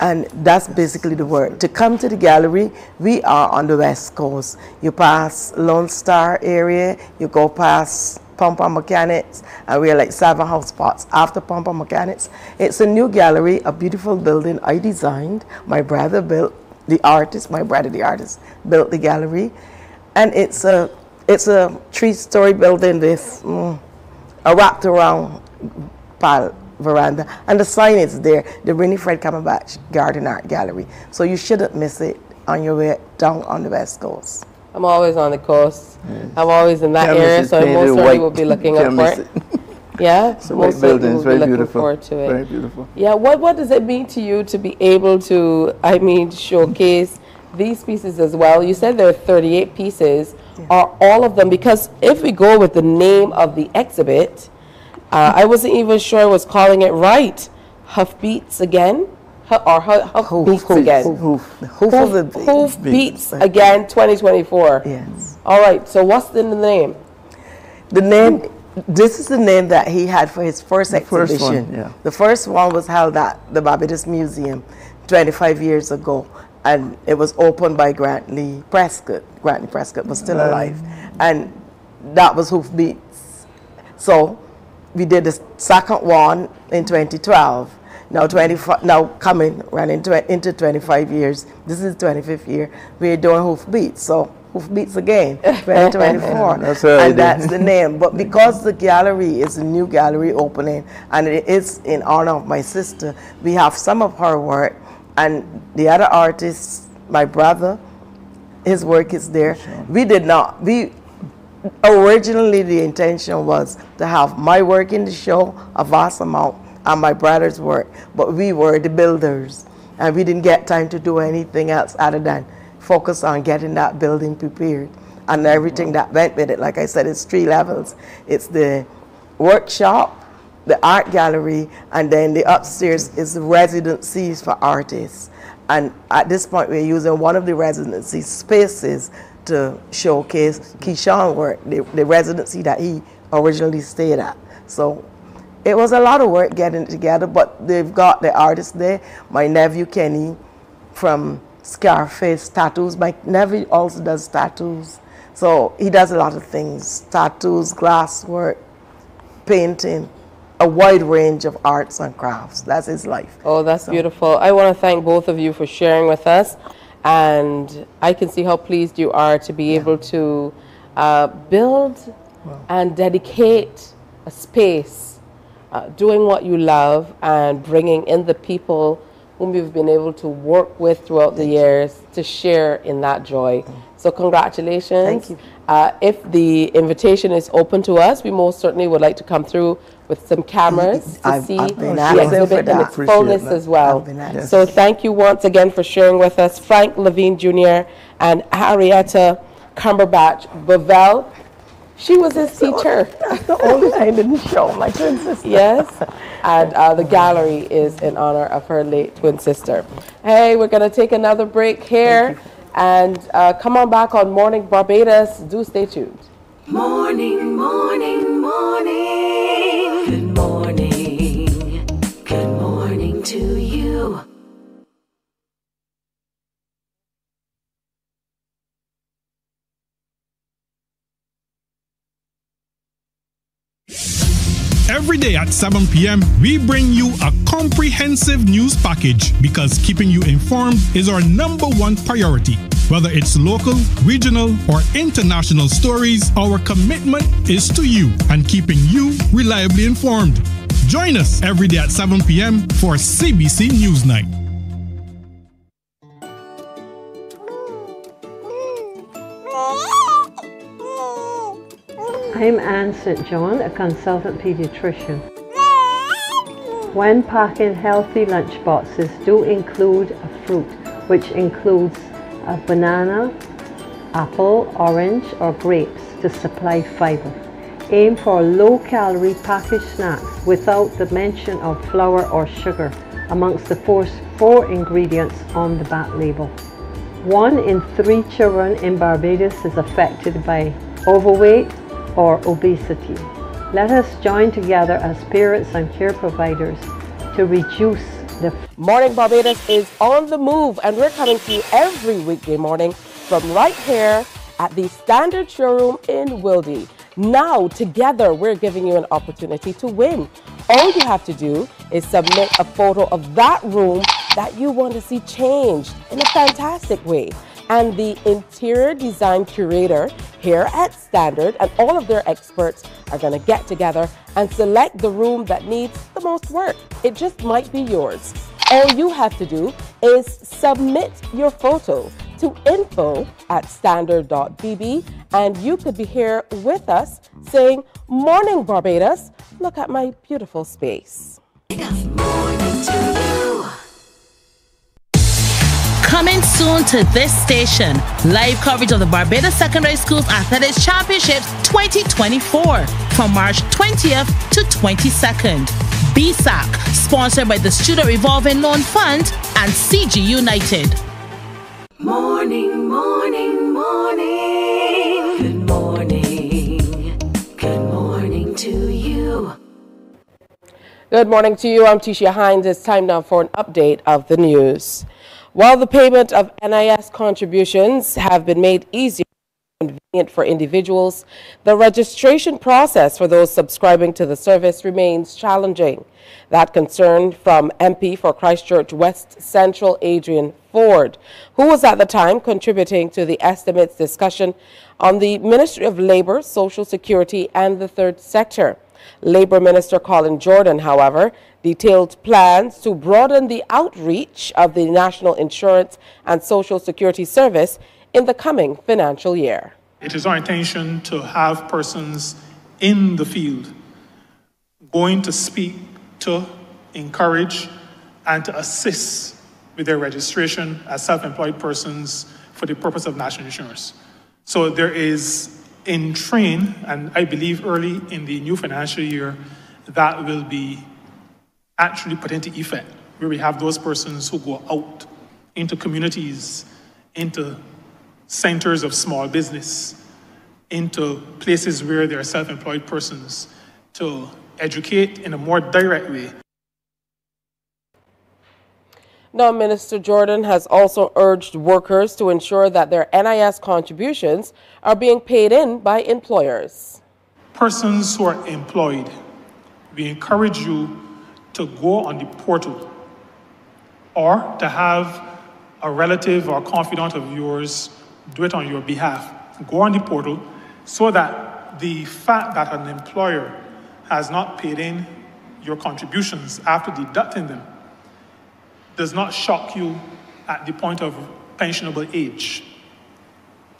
And that's basically the work. To come to the gallery, we are on the West Coast. You pass Lone Star area, you go past Pumper Mechanics, and we're like 7 house spots after Pumper Mechanics. It's a new gallery, a beautiful building I designed. My brother built the artist. My brother, the artist, built the gallery, and it's a 3-story building with a wrapped around veranda, and the sign is there, the Winifred Cumberbatch Garden Art Gallery. So you shouldn't miss it on your way down on the West Coast. I'm always on the coast. Yes. I'm always in that area, so I most certainly will be looking up for it. Yeah, so most certainly will be looking forward to it. Very beautiful. Yeah, what does it mean to you to be able to, I mean, showcase these pieces as well? You said there are 38 pieces. Yeah. Are all of them, because if we go with the name of the exhibit, I wasn't even sure I was calling it right. Hoofbeats Again. Or Hoofbeats Again. Hoofbeats Again 2024. Yes. All right. So what's in the name? The name. This is the name that he had for his first exhibition. First one, yeah. The first one was held at the Barbados Museum 25 years ago, and it was opened by Grantley Prescott. Grantley Prescott was still alive, and that was Hoofbeats. So we did the second one in 2012. Now, coming into 25 years, this is 25th year, we're doing Hoofbeats. So Hoofbeats Again 2024. That's and that's the name. But because the gallery is a new gallery opening and it is in honor of my sister, we have some of her work, and the other artists, my brother, his work is there. Sure. We did not, originally the intention was to have my work in the show, a vast amount, and my brother's work, but we were the builders and we didn't get time to do anything else other than focus on getting that building prepared and everything that went with it. Like I said, it's three levels. It's the workshop, the art gallery, and then the upstairs is the residencies for artists. And at this point, we're using one of the residency spaces to showcase Keyshawn work, the residency that he originally stayed at. So it was a lot of work getting it together, but they've got the artists there. My nephew Kenny from Scarface Tattoos. My nephew also does tattoos. So he does a lot of things, tattoos, glass work, painting, a wide range of arts and crafts. That's his life. Oh, that's so beautiful. I want to thank both of you for sharing with us. And I can see how pleased you are to be able to build and dedicate a space, doing what you love and bringing in the people whom you've been able to work with throughout the years to share in that joy. So congratulations. Thank you. If the invitation is open to us, we most certainly would like to come through with some cameras to see the exhibit in its fullness as well. So thank you once again for sharing with us, Frank Levine Jr. and Harrietta Cumberbatch-Bovell. She was his teacher. That's the only I didn't show my twin sister. Yes, and the gallery is in honor of her late twin sister. Hey, we're going to take another break here and come on back on Morning Barbados. Do stay tuned. Morning, morning, morning. Good morning. Good morning to you. Every day at 7 p.m., we bring you a comprehensive news package because keeping you informed is our #1 priority. Whether it's local, regional, or international stories, our commitment is to you and keeping you reliably informed. Join us every day at 7 p.m. for CBC Newsnight. I'm Anne St. John, a consultant pediatrician. When packing healthy lunch boxes, do include a fruit, which includes a banana, apple, orange, or grapes to supply fiber. Aim for low-calorie packaged snacks without the mention of flour or sugar amongst the first 4 ingredients on the back label. 1 in 3 children in Barbados is affected by overweight or obesity. Let us join together as parents and care providers to reduce the... Morning Barbados is on the move, and we're coming to you every weekday morning from right here at the Standard showroom in Wildey. Now, together, we're giving you an opportunity to win. All you have to do is submit a photo of that room that you want to see changed in a fantastic way. And the interior design curator here at Standard and all of their experts are going to get together and select the room that needs the most work. It just might be yours. All you have to do is submit your photo to info@standard.bb, and you could be here with us saying, "Morning Barbados, look at my beautiful space." Coming soon to this station, live coverage of the Barbados Secondary Schools Athletics Championships 2024 from March 20th to 22nd. BSAC, sponsored by the Student Revolving Loan Fund and CG United. Morning, morning, morning. Good morning. Good morning to you. Good morning to you. I'm Tisha Hines. It's time now for an update of the news. While the payment of NIS contributions have been made easier convenient for individuals, the registration process for those subscribing to the service remains challenging. That concern from MP for Christchurch West Central Adrian Ford, who was at the time contributing to the estimates discussion on the Ministry of Labour, Social Security and the Third Sector. Labour Minister Colin Jordan, however, detailed plans to broaden the outreach of the National Insurance and Social Security Service in the coming financial year. It is our intention to have persons in the field going to speak to, encourage, and to assist with their registration as self-employed persons for the purpose of national insurance. So there is in train, and I believe early in the new financial year, that will be actually put into effect, where we have those persons who go out into communities, into centers of small business, into places where there are self-employed persons to educate in a more direct way. Now, Minister Jordan has also urged workers to ensure that their NIS contributions are being paid in by employers. Persons who are employed, we encourage you to go on the portal or to have a relative or confidant of yours do it on your behalf. Go on the portal so that the fact that an employer has not paid in your contributions after deducting them does not shock you at the point of pensionable age.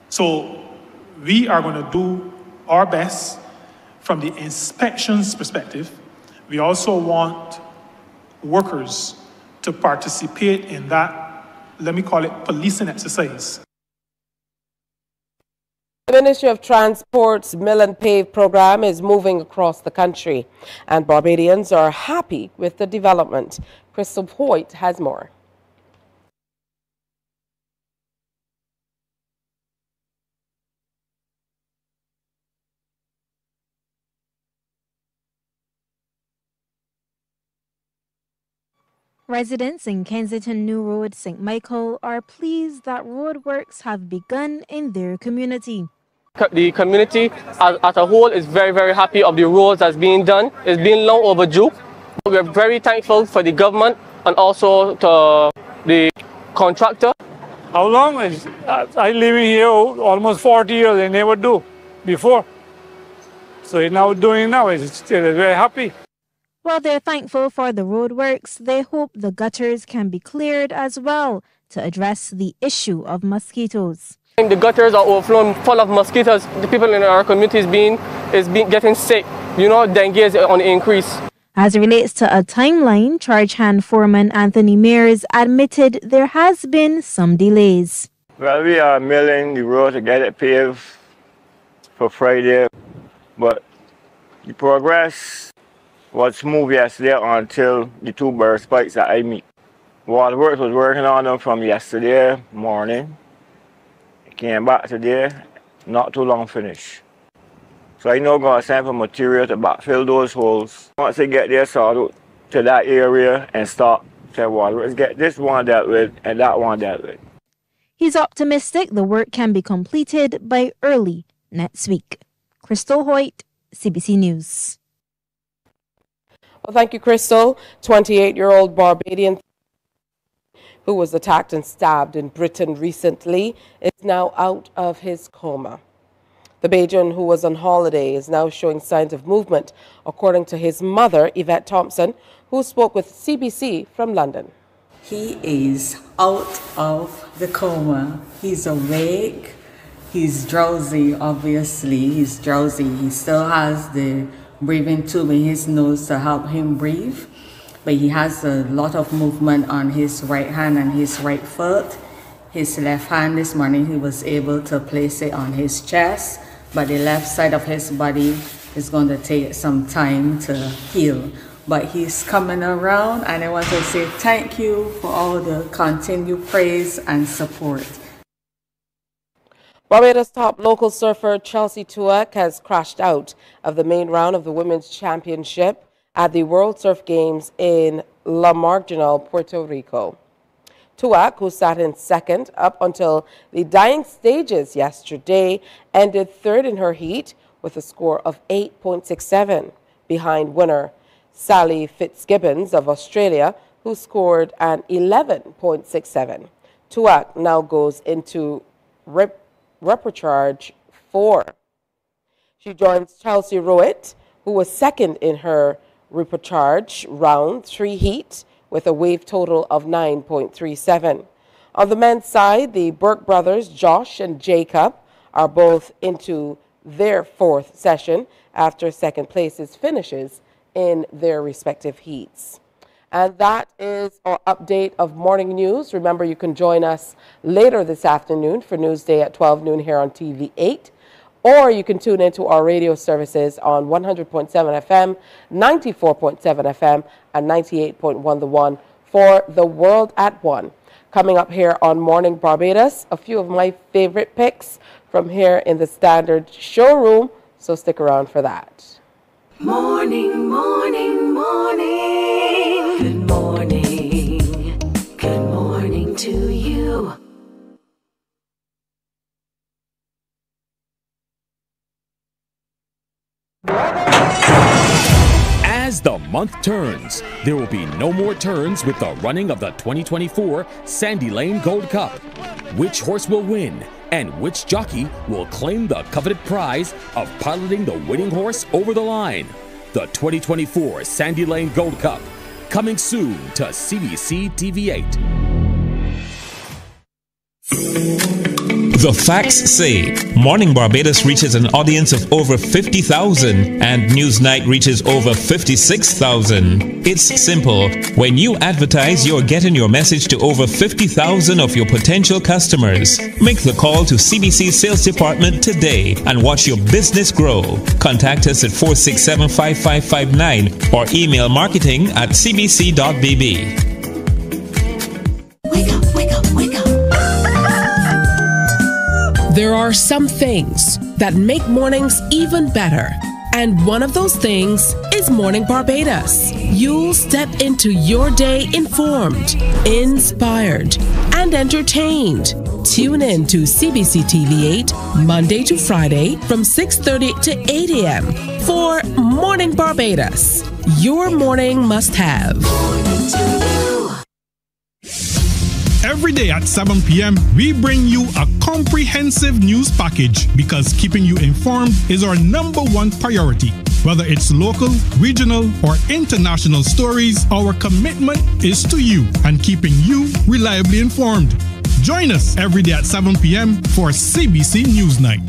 So we are going to do our best from the inspections perspective. We also want workers to participate in that, let me call it, policing exercise. The Ministry of Transport's Mill and Pave program is moving across the country, and Barbadians are happy with the development. Crystal Hoyt has more. Residents in Kensington New Road, St. Michael are pleased that roadworks have begun in their community. The community as a whole is very, very happy of the roads that's being done. It's been long overdue. We're very thankful for the government and also to the contractor. How long is I living here almost 40 years, they never do before. So it's now doing now, it's still very happy. While they're thankful for the roadworks, they hope the gutters can be cleared as well to address the issue of mosquitoes. The gutters are overflowing full of mosquitoes. The people in our community is getting sick. You know, dengue is on the increase. As it relates to a timeline, Charge Hand Foreman Anthony Mears admitted there has been some delays. Well, we are milling the road to get it paved for Friday, but the progress was smooth yesterday until the two bird spikes that I meet. Waterworks was working on them from yesterday morning. It came back today, not too long finish. So I know God sent for material to backfill those holes. Once they get their sod to that area and stop their water, let's get this one dealt with and that one dealt with. He's optimistic the work can be completed by early next week. Crystal Hoyt, CBC News. Well, thank you, Crystal. 28-year-old Barbadian who was attacked and stabbed in Britain recently is now out of his coma. The Bajan who was on holiday is now showing signs of movement, according to his mother, Yvette Thompson, who spoke with CBC from London. He is out of the coma. He's awake. He's drowsy, obviously. He's drowsy. He still has the breathing tube in his nose to help him breathe, but he has a lot of movement on his right hand and his right foot. His left hand this morning, he was able to place it on his chest, but the left side of his body is going to take some time to heal. But he's coming around, and I want to say thank you for all the continued praise and support. Barbados' top local surfer Chelsea Tuack has crashed out of the main round of the Women's Championship at the World Surf Games in La Marginal, Puerto Rico. Tuak, who sat in second up until the dying stages yesterday, ended third in her heat with a score of 8.67 behind winner Sally Fitzgibbons of Australia, who scored an 11.67. Tuak now goes into repercharge 4. She joins Chelsea Rowett, who was second in her repercharge round 3 heat with a wave total of 9.37. On the men's side, the Burke brothers, Josh and Jacob, are both into their 4th session after second places finishes in their respective heats. And that is our update of morning news. Remember, you can join us later this afternoon for Newsday at 12 noon here on TV 8. Or you can tune into our radio services on 100.7 FM, 94.7 FM, and 98.1 The One for The World at One. Coming up here on Morning Barbados, a few of my favorite picks from here in the Standard showroom, so stick around for that. Morning, morning, morning. Good morning. Good morning to you. As the month turns, there will be no more turns with the running of the 2024 Sandy Lane Gold Cup. Which horse will win and which jockey will claim the coveted prize of piloting the winning horse over the line? The 2024 Sandy Lane Gold Cup, coming soon to CBC TV8. The facts say Morning Barbados reaches an audience of over 50,000 and Newsnight reaches over 56,000. It's simple. When you advertise, you're getting your message to over 50,000 of your potential customers. Make the call to CBC Sales Department today and watch your business grow. Contact us at 467-5559 or email marketing@cbc.bb. There are some things that make mornings even better, and one of those things is Morning Barbados. You'll step into your day informed, inspired, and entertained. Tune in to CBC TV8 Monday to Friday from 6:30 to 8 a.m. for Morning Barbados, your morning must-have. Every day at 7 p.m., we bring you a comprehensive news package because keeping you informed is our #1 priority. Whether it's local, regional, or international stories, our commitment is to you and keeping you reliably informed. Join us every day at 7 p.m. for CBC Newsnight.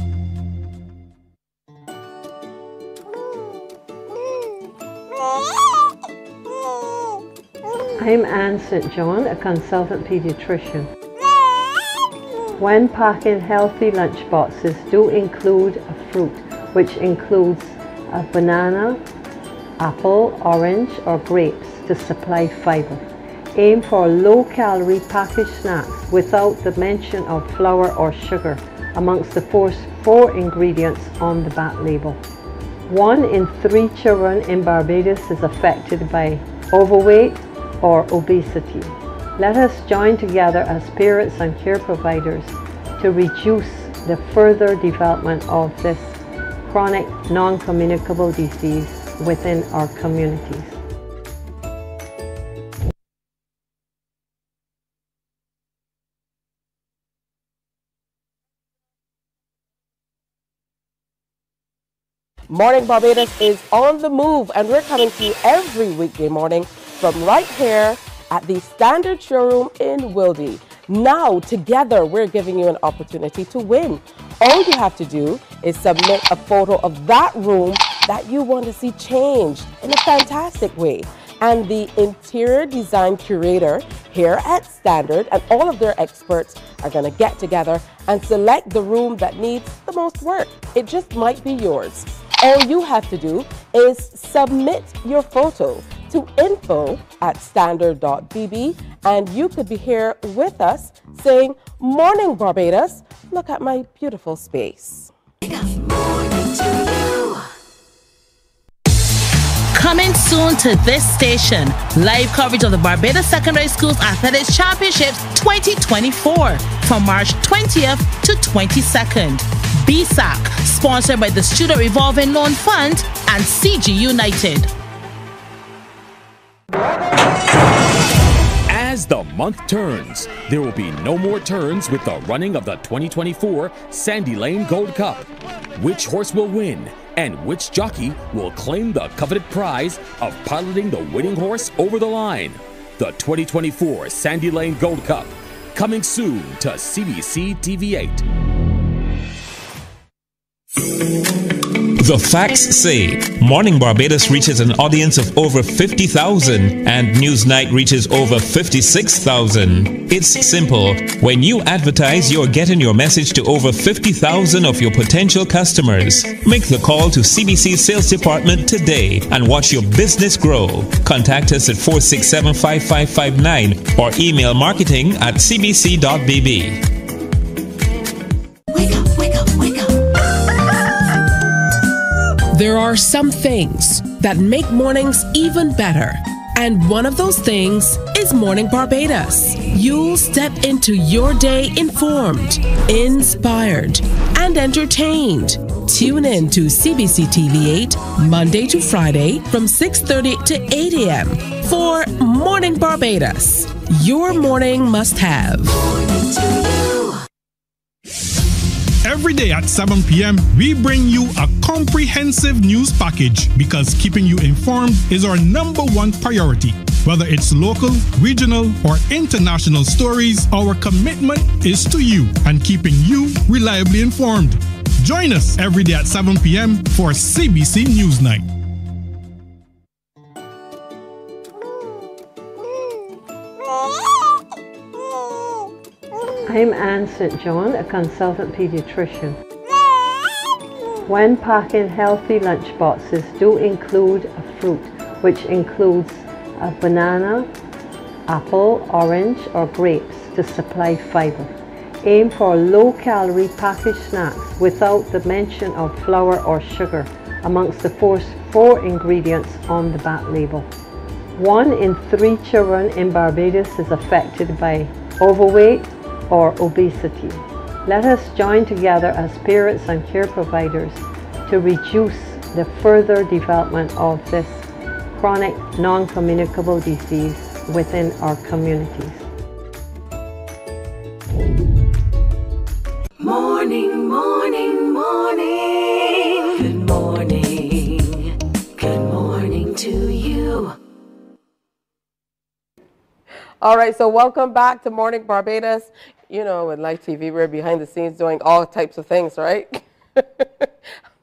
I'm Anne St. John, a consultant pediatrician. When packing healthy lunch boxes, do include a fruit, which includes a banana, apple, orange, or grapes to supply fiber. Aim for low-calorie packaged snacks without the mention of flour or sugar amongst the first 4 ingredients on the back label. 1 in 3 children in Barbados is affected by overweight or obesity. Let us join together as parents and care providers to reduce the further development of this chronic non-communicable disease within our communities. Morning Barbados is on the move, and we're coming to you every weekday morning from right here at the Standard showroom in Wildey. Now, together, we're giving you an opportunity to win. All you have to do is submit a photo of that room that you want to see changed in a fantastic way. And the interior design curator here at Standard and all of their experts are going to get together and select the room that needs the most work. It just might be yours. All you have to do is submit your photo to info@standard.bb, and you could be here with us saying, "Morning Barbados, look at my beautiful space." Morning to you. Coming soon to this station, live coverage of the Barbados Secondary Schools Athletics Championships 2024 from March 20th to 22nd. BSAC, sponsored by the Student Revolving Loan Fund and CG United. As the month turns, there will be no more turns with the running of the 2024 Sandy Lane Gold Cup. Which horse will win and which jockey will claim the coveted prize of piloting the winning horse over the line? The 2024 Sandy Lane Gold Cup, coming soon to CBC TV8. The facts say Morning Barbados reaches an audience of over 50,000 and Newsnight reaches over 56,000. It's simple. When you advertise, you're getting your message to over 50,000 of your potential customers. Make the call to CBC's sales department today and watch your business grow. Contact us at 467-5559 or email marketing@cbc.bb. There are some things that make mornings even better. And one of those things is Morning Barbados. You'll step into your day informed, inspired, and entertained. Tune in to CBC TV8 Monday to Friday from 6:30 to 8 a.m. for Morning Barbados, your morning must-have. Every day at 7 p.m., we bring you a comprehensive news package because keeping you informed is our #1 priority. Whether it's local, regional, or international stories, our commitment is to you and keeping you reliably informed. Join us every day at 7 p.m. for CBC Newsnight. I'm Anne St. John, a consultant pediatrician. When packing, healthy lunch boxes do include a fruit, which includes a banana, apple, orange, or grapes to supply fiber. Aim for low-calorie packaged snacks without the mention of flour or sugar amongst the first 4 ingredients on the back label. 1 in 3 children in Barbados is affected by overweight or obesity. Let us join together as parents and care providers to reduce the further development of this chronic non-communicable disease within our communities. Morning, morning, morning. Good morning. Good morning to you. All right, so welcome back to Morning Barbados. You know, with Live TV, we're behind the scenes doing all types of things, right?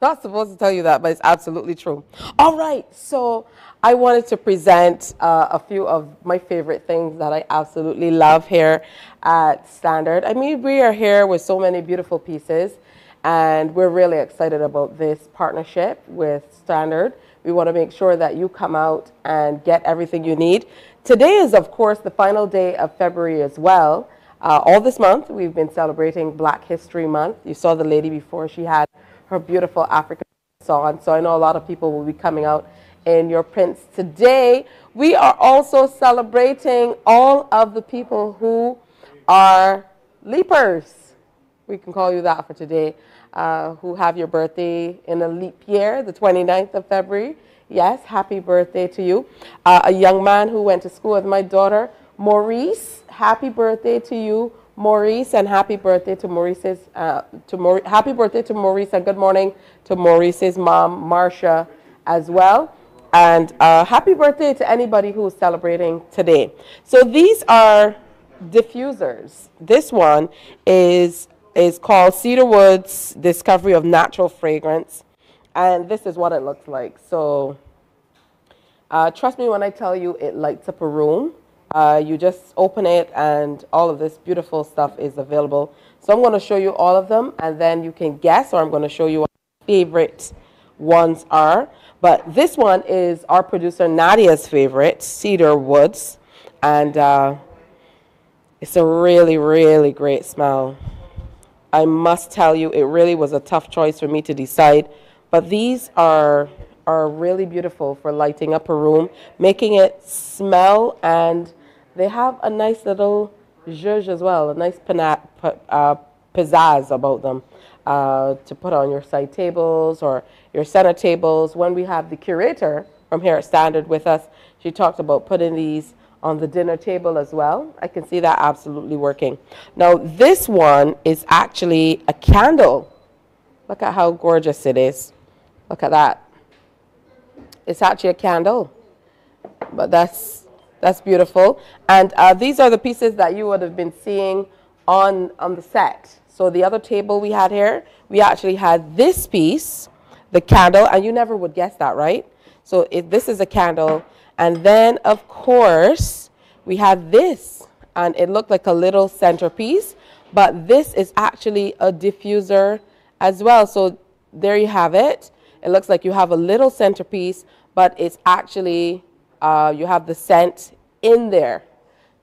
Not supposed to tell you that, but it's absolutely true. All right, so I wanted to present a few of my favorite things that I absolutely love here at Standard. I mean, we are here with so many beautiful pieces, and we're really excited about this partnership with Standard. We want to make sure that you come out and get everything you need. Today is, of course, the final day of February as well. All this month, we've been celebrating Black History Month. You saw the lady before. She had her beautiful African song. So I know a lot of people will be coming out in your prints today. We are also celebrating all of the people who are leapers. We can call you that for today. Who have your birthday in a leap year, the 29th of February. Yes, happy birthday to you. A young man who went to school with my daughter, Maurice. Happy birthday to you, Maurice, and happy birthday to Maurice's. Happy birthday to Maurice, and good morning to Maurice's mom, Marcia, as well. And happy birthday to anybody who's celebrating today. So these are diffusers. This one is called Cedarwood's Discovery of Natural Fragrance, and this is what it looks like. So trust me when I tell you it lights up a room. You just open it and all of this beautiful stuff is available. So I'm going to show you all of them and then you can guess, or I'm going to show you what my favorite ones are. But this one is our producer Nadia's favorite, Cedar Woods, and it's a really, really great smell. I must tell you, it really was a tough choice for me to decide. But these are are really beautiful for lighting up a room, making it smell, and they have a nice little zhuzh as well, a nice pizzazz about them to put on your side tables or your center tables. When we have the curator from here at Standard with us, she talked about putting these on the dinner table as well. I can see that absolutely working. Now this one is actually a candle. Look at how gorgeous it is. Look at that. It's actually a candle, but that's beautiful. And these are the pieces that you would have been seeing on the set. So the other table we had here, we actually had this piece, the candle, and you never would guess that, right? So this is a candle. And then, of course, we had this, and it looked like a little centerpiece, but this is actually a diffuser as well. So there you have it. It looks like you have a little centerpiece, but it's actually, you have the scent in there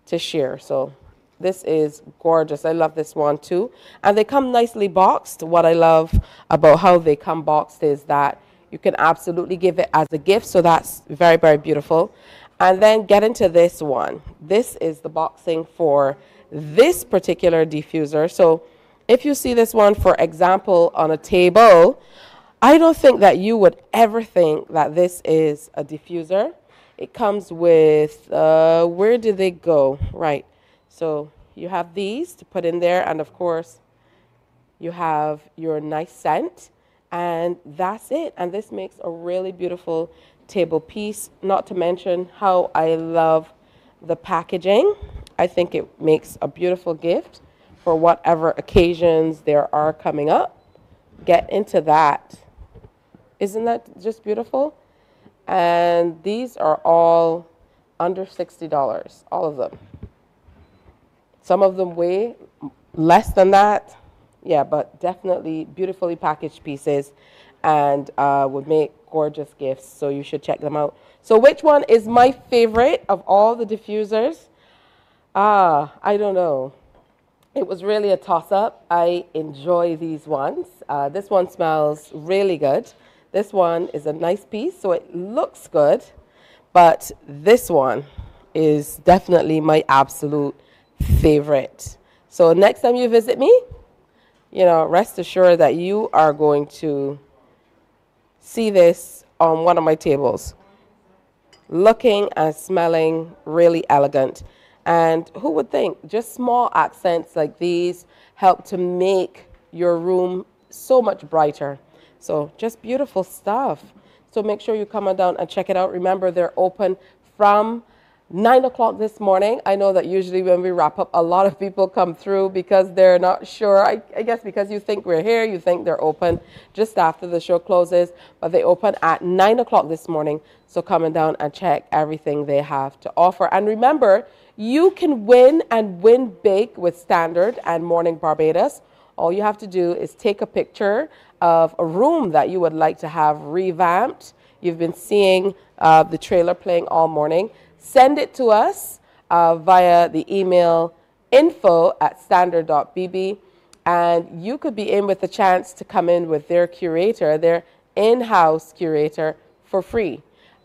to share. So this is gorgeous. I love this one too. And they come nicely boxed. What I love about how they come boxed is that you can absolutely give it as a gift, so that's very, very beautiful. And then get into this one. This is the boxing for this particular diffuser. So if you see this one, for example, on a table, I don't think that you would ever think that this is a diffuser. It comes with, where do they go? Right, so you have these to put in there, and of course, you have your nice scent. And that's it. And this makes a really beautiful table piece, not to mention how I love the packaging. I think it makes a beautiful gift for whatever occasions there are coming up. Get into that. Isn't that just beautiful? And these are all under $60, all of them. Some of them weigh less than that. Yeah, but definitely beautifully packaged pieces, and would make gorgeous gifts, so you should check them out. So which one is my favorite of all the diffusers? I don't know. It was really a toss-up. I enjoy these ones. This one smells really good. This one is a nice piece, so it looks good, but this one is definitely my absolute favorite. So next time you visit me, you know, rest assured that you are going to see this on one of my tables. Looking and smelling really elegant. And who would think just small accents like these help to make your room so much brighter. So just beautiful stuff. So make sure you come on down and check it out. Remember, they're open from 9 o'clock this morning. I know that usually when we wrap up, a lot of people come through because they're not sure. I guess because you think we're here, you think they're open just after the show closes, but they open at 9 o'clock this morning. So come on down and check everything they have to offer. And remember, you can win and win big with Standard and Morning Barbados. All you have to do is take a picture of a room that you would like to have revamped. You've been seeing the trailer playing all morning. Send it to us via the email info@standard.bb, and you could be in with a chance to come in with their curator, their in-house curator, for free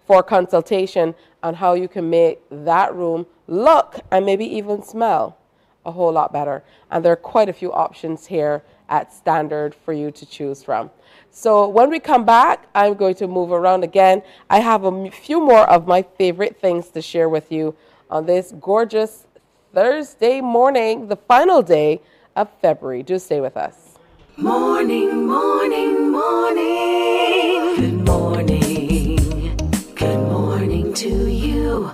for consultation on how you can make that room look and maybe even smell a whole lot better. And there are quite a few options here at Standard for you to choose from. So when we come back, I'm going to move around again. I have a few more of my favorite things to share with you on this gorgeous Thursday morning, the final day of February. Do stay with us. Morning, morning, morning. Good morning. Good morning to you.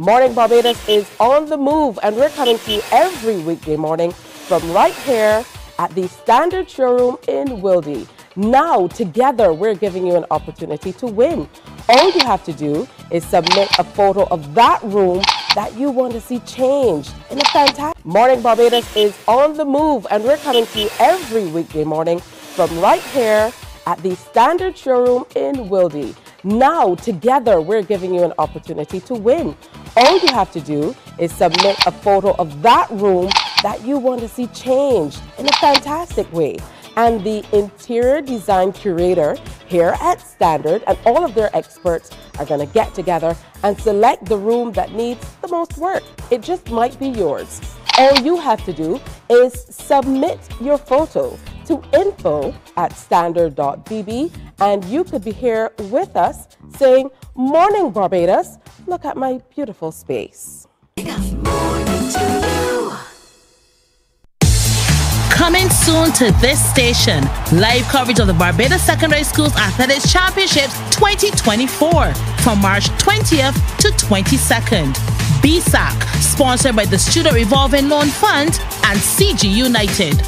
Morning Barbados is on the move, and we're coming to you every weekday morning from right here at the Standard showroom in Wildey. Now, together, we're giving you an opportunity to win. All you have to do is submit a photo of that room that you want to see changed in a fantastic... Morning Barbados is on the move, and we're coming to you every weekday morning from right here at the Standard showroom in Wildey. Now, together, we're giving you an opportunity to win. All you have to do is submit a photo of that room that you want to see changed in a fantastic way. And the interior design curator here at Standard and all of their experts are going to get together and select the room that needs the most work. It just might be yours. All you have to do is submit your photo to info@standard.bb, and you could be here with us saying, "Morning Barbados, look at my beautiful space." Coming soon to this station, live coverage of the Barbados Secondary Schools Athletics Championships 2024 from March 20th to 22nd. BSAC, sponsored by the Student Revolving Loan Fund and CG United.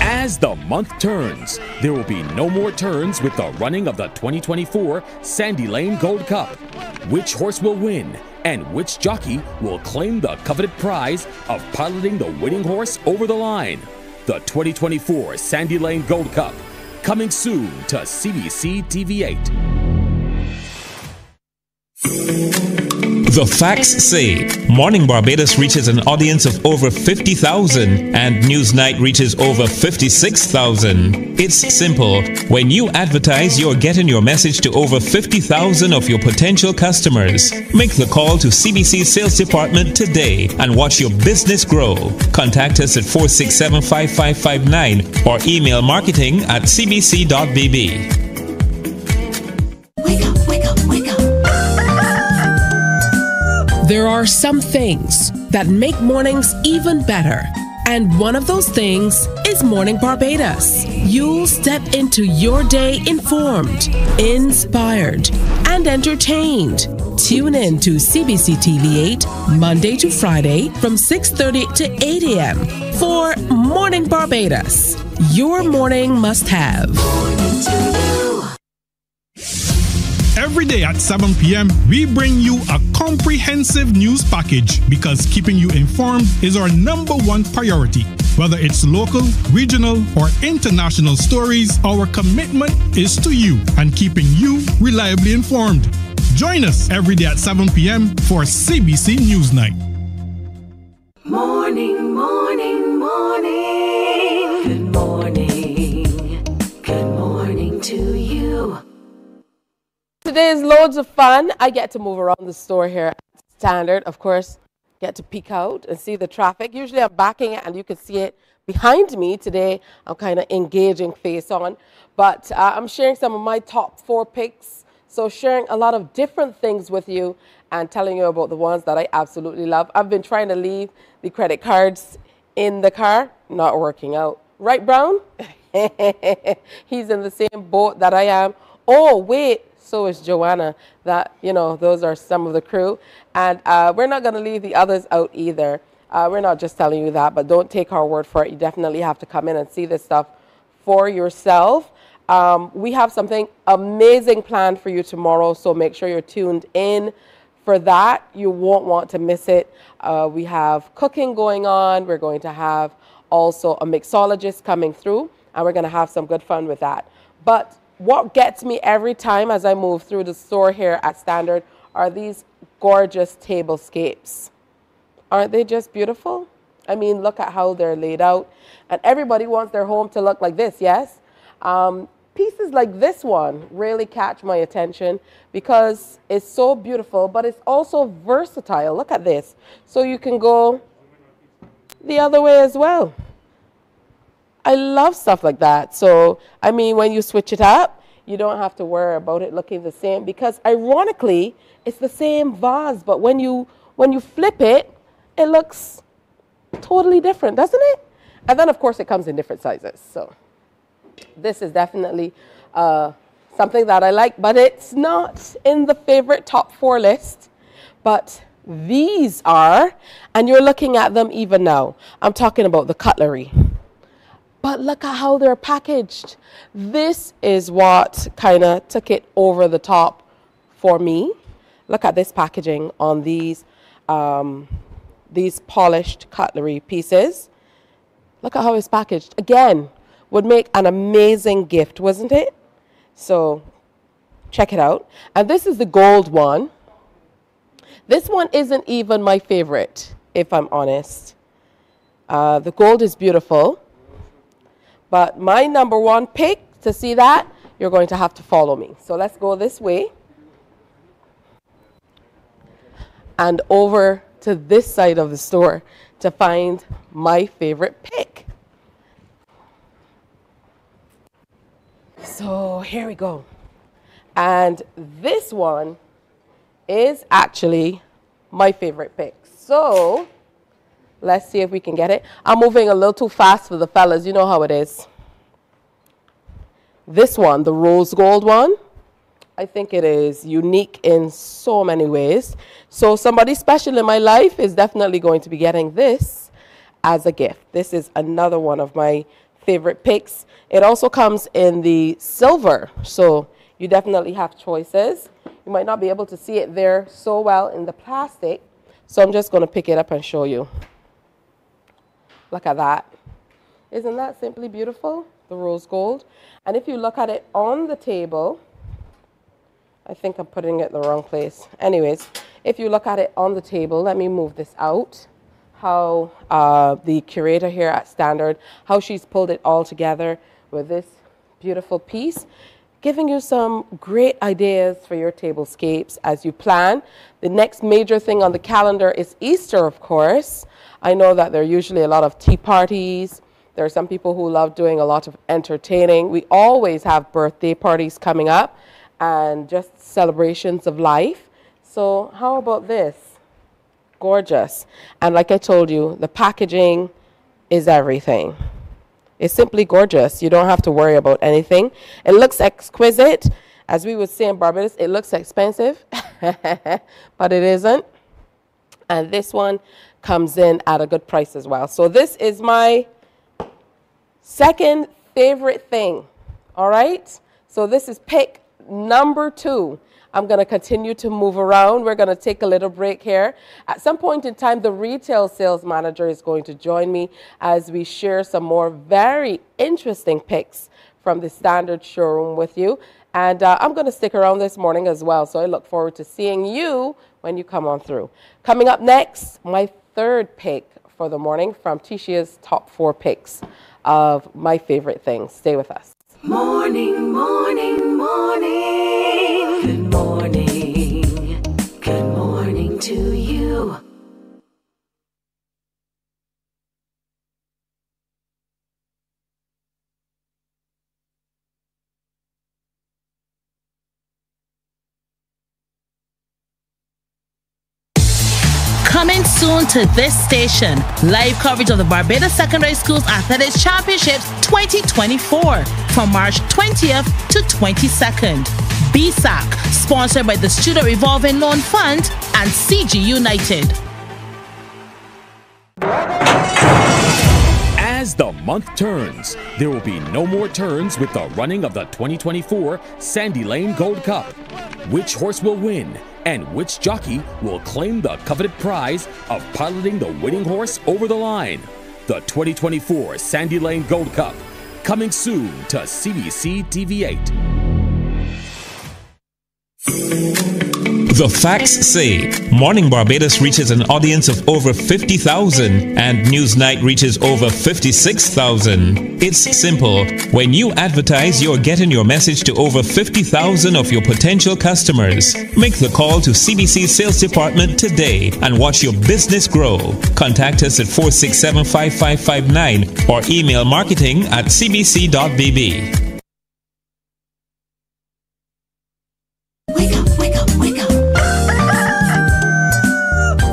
As the month turns, there will be no more turns with the running of the 2024 Sandy Lane Gold Cup. Which horse will win and which jockey will claim the coveted prize of piloting the winning horse over the line? The 2024 Sandy Lane Gold Cup, coming soon to CBC TV8. The facts say Morning Barbados reaches an audience of over 50,000 and Newsnight reaches over 56,000. It's simple. When you advertise, you're getting your message to over 50,000 of your potential customers. Make the call to CBC's sales department today and watch your business grow. Contact us at 467-5559 or email marketing@cbc.bb. There are some things that make mornings even better, and one of those things is Morning Barbados. You'll step into your day informed, inspired, and entertained. Tune in to CBC TV8 Monday to Friday from 6:30 to 8 a.m. for Morning Barbados. Your morning must-have. Every day at 7 p.m., we bring you a comprehensive news package because keeping you informed is our #1 priority. Whether it's local, regional, or international stories, our commitment is to you and keeping you reliably informed. Join us every day at 7 p.m. for CBC Newsnight. Morning, morning, morning. Good morning. Good morning to you. Today is loads of fun. I get to move around the store here at Standard. Of course, get to peek out and see the traffic. Usually I'm backing it and you can see it behind me. Today I'm kind of engaging face on. But I'm sharing some of my top 4 picks. So sharing a lot of different things with you and telling you about the ones that I absolutely love. I've been trying to leave the credit cards in the car. Not working out. Right, Brown? He's in the same boat that I am. Oh, wait. So is Joanna. That, you know, those are some of the crew. And we're not going to leave the others out either. We're not just telling you that, but don't take our word for it. You definitely have to come in and see this stuff for yourself. We have something amazing planned for you tomorrow, so make sure you're tuned in for that. You won't want to miss it. We have cooking going on. We're going to have also a mixologist coming through, and we're going to have some good fun with that. But what gets me every time as I move through the store here at Standard are these gorgeous tablescapes. Aren't they just beautiful? I mean, look at how they're laid out. And everybody wants their home to look like this, yes? Pieces like this one really catch my attention because it's so beautiful, but it's also versatile. Look at this. So you can go the other way as well. I love stuff like that. So, I mean, when you switch it up, you don't have to worry about it looking the same because ironically, it's the same vase, but when you flip it, it looks totally different, doesn't it? And then, of course, it comes in different sizes. So, this is definitely something that I like, but it's not in the favorite top four list. But these are, and you're looking at them even now. I'm talking about the cutlery. But look at how they're packaged. This is what kind of took it over the top for me. Look at this packaging on these polished cutlery pieces. Look at how it's packaged. Again, would make an amazing gift, wasn't it? So check it out. And this is the gold one. This one isn't even my favorite, if I'm honest. The gold is beautiful. But my number one pick, to see that, you're going to have to follow me. So let's go this way. And over to this side of the store to find my favorite pick. So here we go. And this one is actually my favorite pick. So let's see if we can get it. I'm moving a little too fast for the fellas. You know how it is. This one, the rose gold one, I think it is unique in so many ways. So somebody special in my life is definitely going to be getting this as a gift. This is another one of my favorite picks. It also comes in the silver, so you definitely have choices. You might not be able to see it there so well in the plastic, so I'm just going to pick it up and show you. Look at that. Isn't that simply beautiful? The rose gold. And if you look at it on the table, I think I'm putting it in the wrong place. Anyways, if you look at it on the table, let me move this out. How the curator here at Standard, how she's pulled it all together with this beautiful piece, giving you some great ideas for your tablescapes as you plan. The next major thing on the calendar is Easter, of course. I know that there are usually a lot of tea parties. There are some people who love doing a lot of entertaining. We always have birthday parties coming up and just celebrations of life. So how about this? Gorgeous. And like I told you, the packaging is everything. It's simply gorgeous. You don't have to worry about anything. It looks exquisite. As we would say in Barbados, it looks expensive, but it isn't. And this one comes in at a good price as well. So this is my second favorite thing. All right? So this is pick number two. I'm going to continue to move around. We're going to take a little break here. At some point in time, the retail sales manager is going to join me as we share some more very interesting picks from the Standard showroom with you. And I'm going to stick around this morning as well, so I look forward to seeing you when you come on through. Coming up next, my third pick for the morning from Tisha's top four picks of my favorite things. Stay with us. Morning, morning, morning. Good morning. Good morning to you. Coming soon to this station, live coverage of the Barbados Secondary Schools Athletics Championships 2024 from March 20th to 22nd. BSAC, sponsored by the Student Revolving Loan Fund and CG United. As the month turns, there will be no more turns with the running of the 2024 Sandy Lane Gold Cup. Which horse will win? And which jockey will claim the coveted prize of piloting the winning horse over the line? The 2024 Sandy Lane Gold Cup, coming soon to CBC TV8. The facts say Morning Barbados reaches an audience of over 50,000 and Newsnight reaches over 56,000. It's simple. When you advertise, you're getting your message to over 50,000 of your potential customers. Make the call to CBC's sales department today and watch your business grow. Contact us at 467-5559 or email marketing@cbc.bb.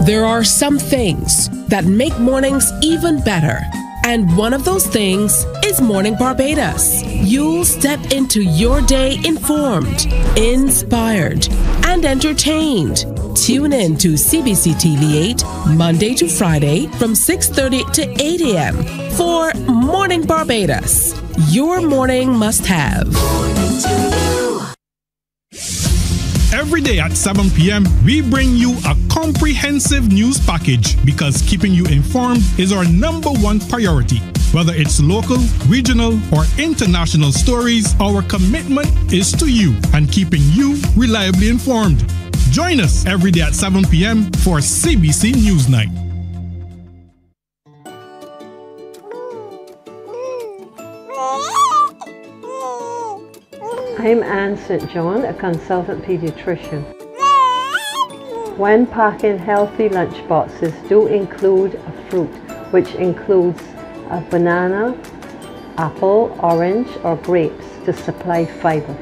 There are some things that make mornings even better. And one of those things is Morning Barbados. You'll step into your day informed, inspired, and entertained. Tune in to CBC TV8 Monday to Friday from 6:30 to 8 a.m. for Morning Barbados. Your morning must-have. Every day at 7 p.m., we bring you a comprehensive news package because keeping you informed is our #1 priority. Whether it's local, regional, or international stories, our commitment is to you and keeping you reliably informed. Join us every day at 7 p.m. for CBC Newsnight. I'm Anne St. John, a consultant pediatrician. When packing, healthy lunch boxes do include a fruit, which includes a banana, apple, orange, or grapes to supply fiber.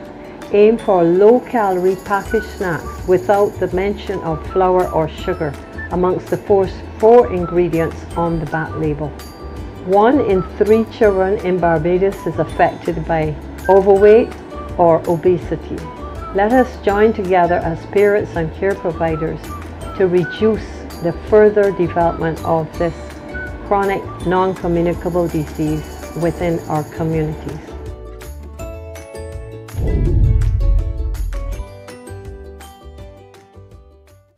Aim for low-calorie packaged snacks without the mention of flour or sugar amongst the four ingredients on the back label. 1 in 3 children in Barbados is affected by overweight or obesity. Let us join together as parents and care providers to reduce the further development of this chronic non-communicable disease within our communities.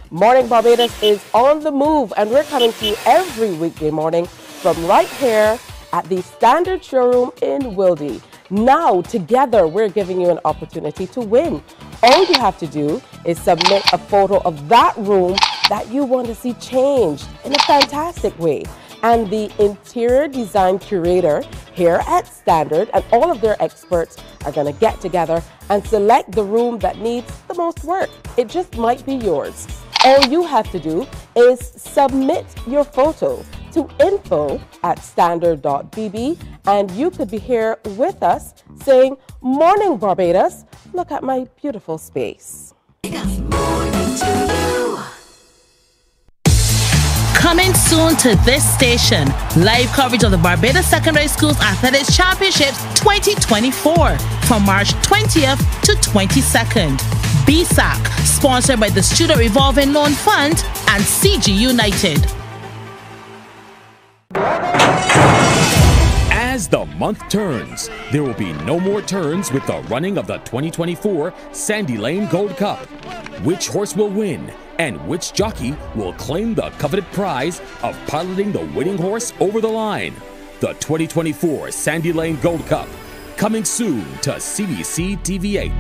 Morning Barbados is on the move, and we're coming to you every weekday morning from right here at the Standard showroom in Wildey. Now, together, we're giving you an opportunity to win. All you have to do is submit a photo of that room that you want to see changed in a fantastic way. And the interior design curator here at Standard and all of their experts are going to get together and select the room that needs the most work. It just might be yours. All you have to do is submit your photo to info@standard.bb, and you could be here with us saying, "Morning Barbados, look at my beautiful space." Coming soon to this station, live coverage of the Barbados Secondary Schools Athletics Championships 2024 from March 20th to 22nd. BSAC, sponsored by the Student Revolving Loan Fund and CG United. As the month turns, there will be no more turns with the running of the 2024 Sandy Lane Gold Cup. Which horse will win and which jockey will claim the coveted prize of piloting the winning horse over the line? The 2024 Sandy Lane Gold Cup, coming soon to CBC TV8.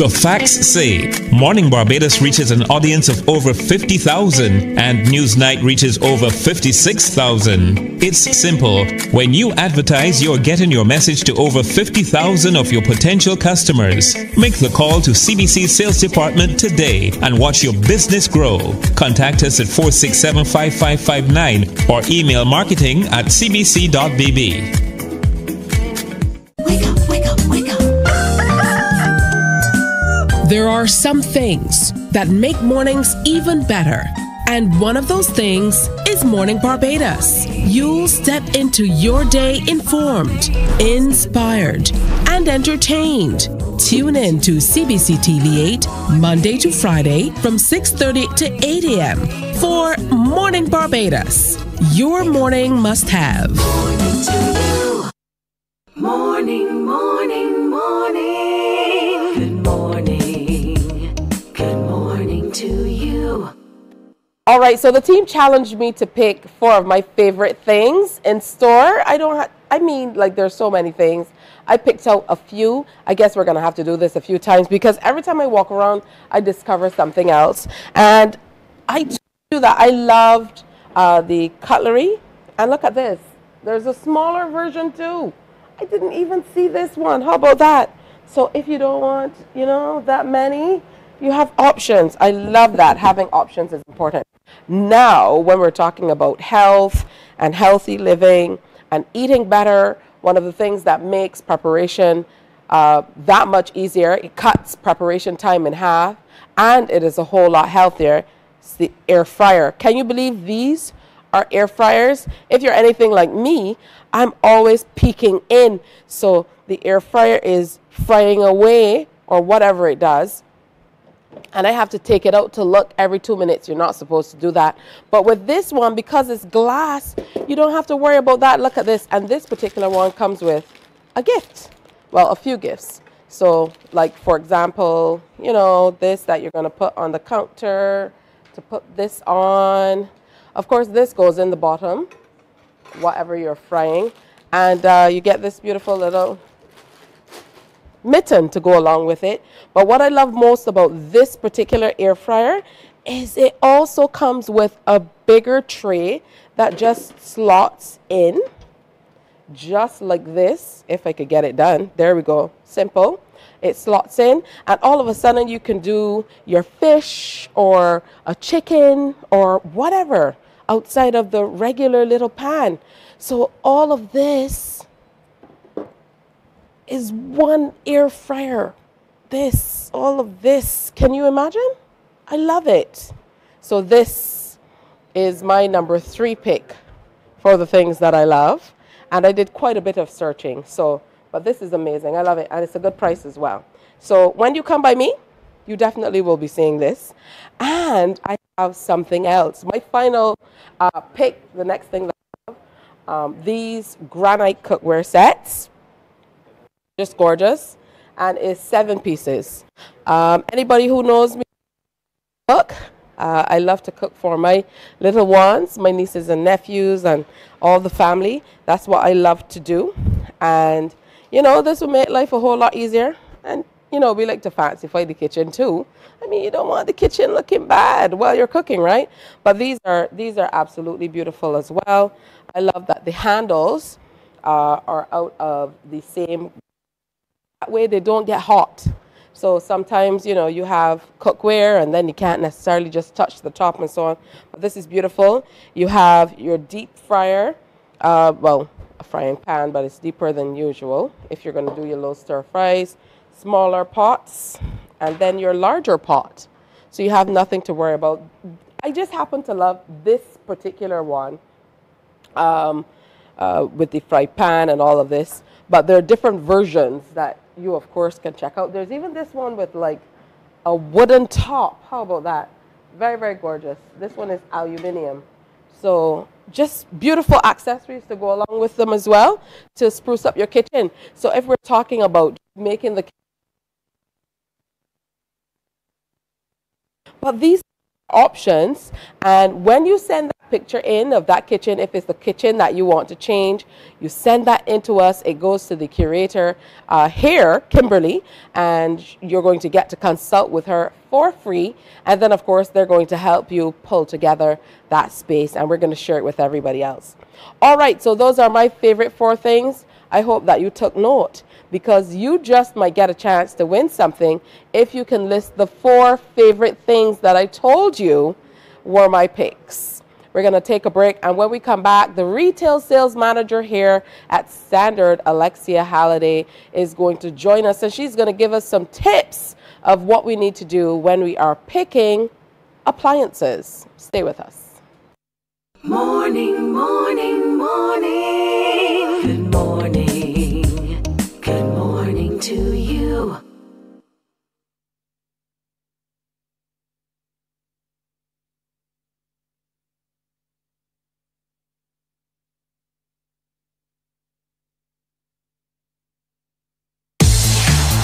The facts say Morning Barbados reaches an audience of over 50,000 and Newsnight reaches over 56,000. It's simple. When you advertise, you're getting your message to over 50,000 of your potential customers. Make the call to CBC's sales department today and watch your business grow. Contact us at 467-5559 or email marketing@cbc.bb. There are some things that make mornings even better. And one of those things is Morning Barbados. You'll step into your day informed, inspired, and entertained. Tune in to CBC TV8 Monday to Friday from 6:30 to 8 a.m. for Morning Barbados. Your morning must-have. Morning, morning, morning. Good morning. All right, so the team challenged me to pick 4 of my favorite things in store. There's so many things. I picked out a few. I guess we're going to have to do this a few times because every time I walk around, I discover something else. And I do that. I loved the cutlery. And look at this. There's a smaller version too. I didn't even see this one. How about that? So if you don't want, that many, you have options. I love that. Having options is important. Now, when we're talking about health and healthy living and eating better, one of the things that makes preparation that much easier, it cuts preparation time in half, and it is a whole lot healthier, It's the air fryer. Can you believe these are air fryers? If you're anything like me, I'm always peeking in. So the air fryer is frying away or whatever it does. And I have to take it out to look every 2 minutes. You're not supposed to do that. But with this one, because it's glass, you don't have to worry about that. Look at this. And this particular one comes with a gift. Well, a few gifts. So like, for example, you know, this that you're going to put on the counter to put this on. Of course, this goes in the bottom, whatever you're frying. And you get this beautiful little mitten to go along with it. But what I love most about this particular air fryer is it also comes with a bigger tray that just slots in just like this. If I could get it done, there we go, simple. It slots in, and all of a sudden you can do your fish or a chicken or whatever outside of the regular little pan. So all of this is one air fryer. This, all of this, can you imagine? I love it. So this is my number 3 pick for the things that I love. And I did quite a bit of searching, so, but this is amazing, I love it, and it's a good price as well. So when you come by me, you definitely will be seeing this. And I have something else. My final pick, the next thing that I have, these granite cookware sets. Just gorgeous, and is 7 pieces. Anybody who knows me, cook, I love to cook for my little ones, my nieces and nephews and all the family. That's what I love to do. And you know, this will make life a whole lot easier. And you know, we like to fancify the kitchen too. I mean, you don't want the kitchen looking bad while you're cooking, right? But these are absolutely beautiful as well. I love that the handles are out of the same. That way they don't get hot. So sometimes, you know, you have cookware and then you can't necessarily just touch the top and so on. But this is beautiful. You have your deep fryer, well, a frying pan, but it's deeper than usual if you're going to do your little stir fries, smaller pots, and then your larger pot. So you have nothing to worry about. I just happen to love this particular one with the fry pan and all of this. But there are different versions that you, of course, can check out. There's even this one with like a wooden top. How about that? Very, very gorgeous. This one is aluminium. So just beautiful accessories to go along with them as well to spruce up your kitchen. So if we're talking about making the kitchen. But these are options. And when you send that picture in of that kitchen, if it's the kitchen that you want to change, you send that in to us. It goes to the curator here, Kimberly, and you're going to get to consult with her for free. And then of course they're going to help you pull together that space, and we're going to share it with everybody else. All right, so those are my favorite 4 things. I hope that you took note, because you just might get a chance to win something if you can list the 4 favorite things that I told you were my picks. We're going to take a break, and when we come back, the retail sales manager here at Standard, Alexia Halliday, is going to join us, and she's going to give us some tips of what we need to do when we are picking appliances. Stay with us. Morning, morning, morning. Good morning. Good morning to you.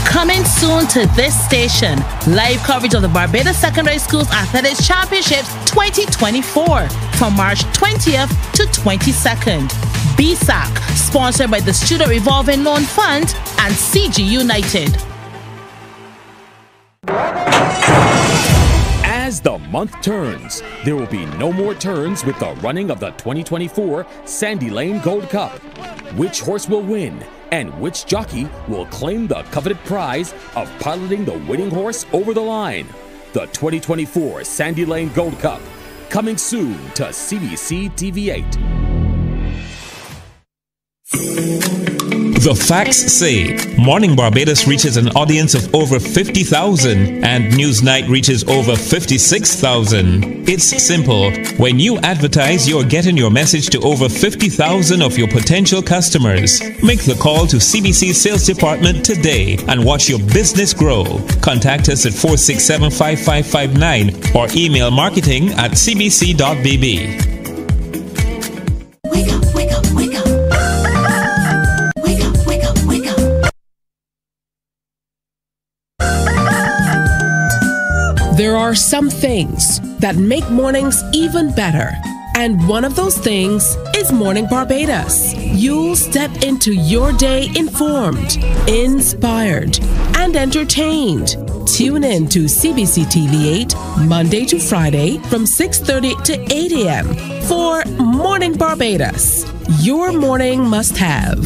Coming soon to this station, live coverage of the Barbados Secondary Schools Athletics Championships 2024 from March 20th to 22nd. BSAC, sponsored by the Student Revolving Loan Fund and CG United. As the month turns, there will be no more turns with the running of the 2024 Sandy Lane Gold Cup. Which horse will win? And which jockey will claim the coveted prize of piloting the winning horse over the line? The 2024 Sandy Lane Gold Cup, coming soon to CBC TV8. The facts say Morning Barbados reaches an audience of over 50,000 and Newsnight reaches over 56,000. It's simple. When you advertise, you're getting your message to over 50,000 of your potential customers. Make the call to CBC Sales Department today and watch your business grow. Contact us at 467-5559 or email marketing@cbc.bb. There are some things that make mornings even better. And one of those things is Morning Barbados. You'll step into your day informed, inspired, and entertained. Tune in to CBC TV 8, Monday to Friday from 6:30 to 8 a.m. for Morning Barbados. Your morning must-have.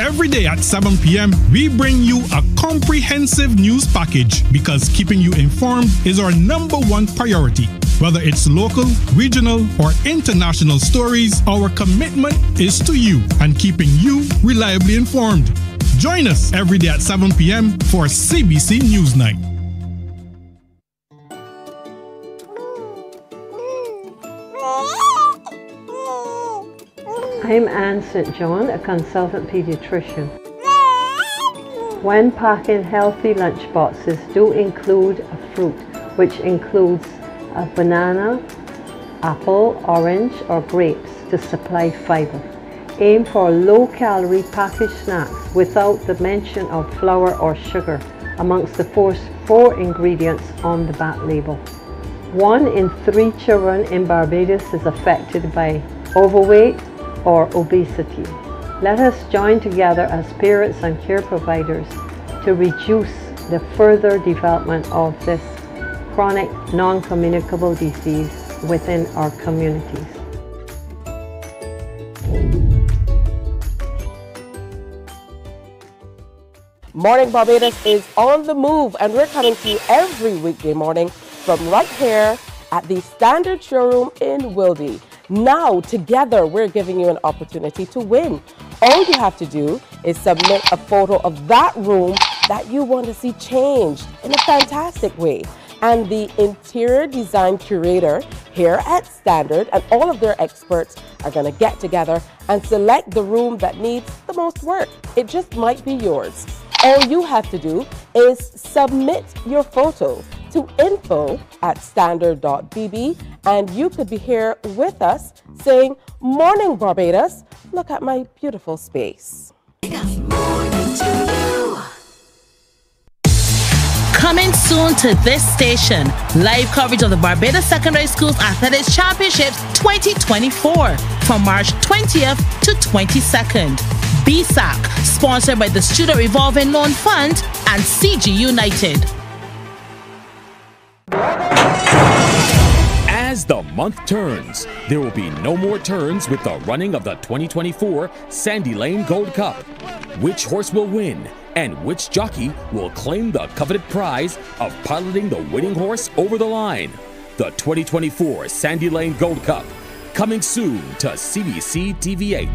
Every day at 7 p.m., we bring you a comprehensive news package because keeping you informed is our #1 priority. Whether it's local, regional, or international stories, our commitment is to you and keeping you reliably informed. Join us every day at 7 p.m. for CBC Newsnight. I'm Anne St. John, a consultant pediatrician. When packing, healthy lunch boxes do include a fruit, which includes a banana, apple, orange, or grapes to supply fiber. Aim for low-calorie packaged snacks without the mention of flour or sugar amongst the four ingredients on the back label. 1 in 3 children in Barbados is affected by overweight or obesity. Let us join together as parents and care providers to reduce the further development of this chronic non-communicable disease within our communities. Morning Barbados is on the move, and we're coming to you every weekday morning from right here at the Standard showroom in Wildey. Now, together, we're giving you an opportunity to win. All you have to do is submit a photo of that room that you want to see changed in a fantastic way. And the interior design curator here at Standard and all of their experts are going to get together and select the room that needs the most work. It just might be yours. All you have to do is submit your photo to info@standard.bb, and you could be here with us saying, Morning Barbados, look at my beautiful space. Coming soon to this station, live coverage of the Barbados Secondary Schools Athletics Championships 2024 from March 20th to 22nd. BSAC, sponsored by the Student Revolving Loan Fund and CG United. As the month turns, there will be no more turns with the running of the 2024 Sandy Lane Gold Cup. Which horse will win and which jockey will claim the coveted prize of piloting the winning horse over the line? The 2024 Sandy Lane Gold Cup, coming soon to CBC TV 8.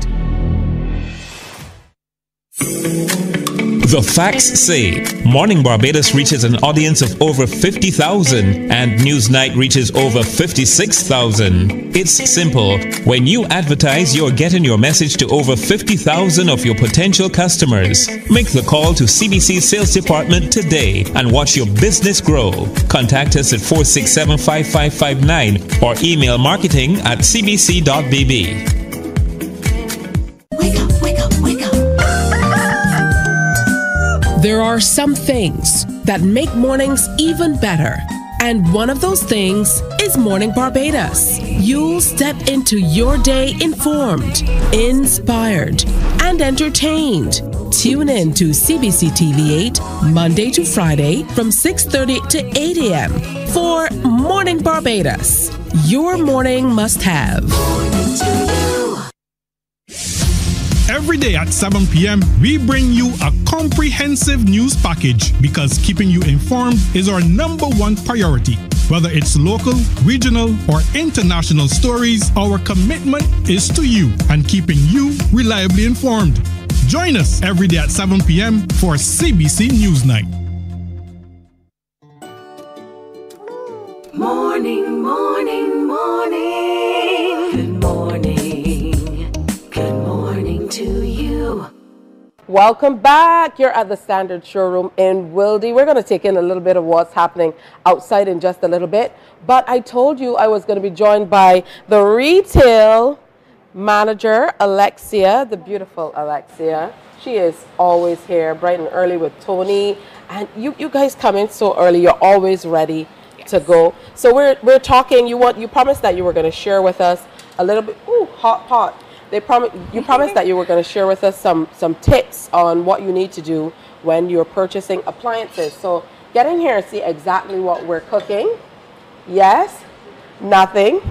The facts say Morning Barbados reaches an audience of over 50,000 and Newsnight reaches over 56,000. It's simple. When you advertise, you're getting your message to over 50,000 of your potential customers. Make the call to CBC Sales Department today and watch your business grow. Contact us at 467-5559 or email marketing@cbc.bb. There are some things that make mornings even better. And one of those things is Morning Barbados. You'll step into your day informed, inspired, and entertained. Tune in to CBC TV 8, Monday to Friday from 6:30 to 8 a.m. for Morning Barbados. Your morning must-have. every day at 7 p.m., we bring you a comprehensive news package because keeping you informed is our #1 priority. Whether it's local, regional, or international stories, our commitment is to you and keeping you reliably informed. Join us every day at 7 p.m. for CBC Newsnight. Morning, morning, morning. Good morning. Good morning to you. Welcome back. You're at the Standard Showroom in Wildey. We're going to take in a little bit of what's happening outside in just a little bit. But I told you I was going to be joined by the retail manager, Alexia, the beautiful Alexia. She is always here, bright and early with Tony. And you guys come in so early. You're always ready to go. So we're talking. You promised that you were going to share with us a little bit. Ooh, hot pot. You promised that you were going to share with us some tips on what you need to do when you're purchasing appliances. So get in here and see exactly what we're cooking. Yes, nothing.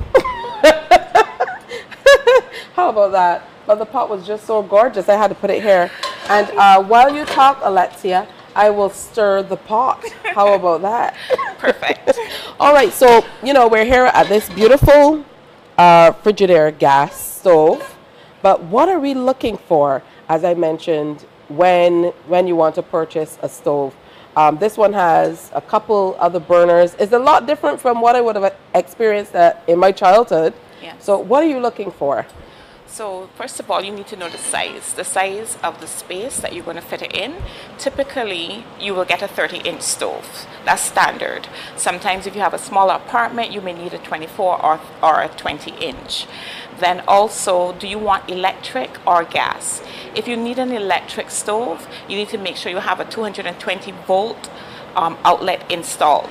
How about that? But the pot was just so gorgeous, I had to put it here. And while you talk, Alexia, I will stir the pot. How about that? Perfect. All right, so, you know, we're here at this beautiful Frigidaire gas stove. But what are we looking for? As I mentioned, when you want to purchase a stove, this one has a couple other burners. It's a lot different from what I would have experienced in my childhood. Yes. So what are you looking for? So first of all, you need to know the size of the space that you're going to fit it in. Typically, you will get a 30-inch stove. That's standard. Sometimes if you have a smaller apartment, you may need a 24 or a 20-inch. Then also, do you want electric or gas? If you need an electric stove, you need to make sure you have a 220-volt outlet installed.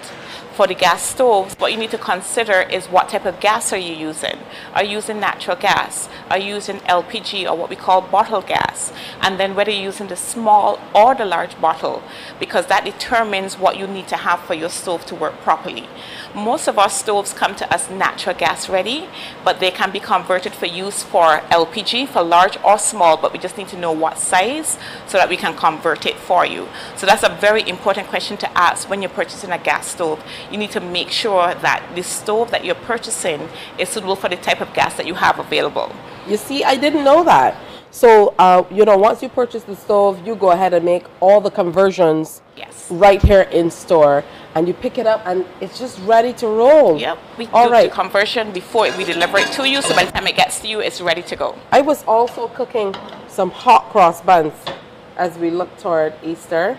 For the gas stoves, what you need to consider is what type of gas are you using? Are you using natural gas? Are you using LPG or what we call bottle gas? And then whether you're using the small or the large bottle, because that determines what you need to have for your stove to work properly. Most of our stoves come to us natural gas ready, but they can be converted for use for LPG, for large or small, but we just need to know what size so that we can convert it for you. So that's a very important question to ask when you're purchasing a gas stove. You need to make sure that the stove that you're purchasing is suitable for the type of gas that you have available. You see, I didn't know that. So, you know, once you purchase the stove, you go ahead and make all the conversions right here in store. And you pick it up and it's just ready to roll. Yep. We do the conversion before we deliver it to you. So by the time it gets to you, it's ready to go. I was also cooking some hot cross buns as we look toward Easter.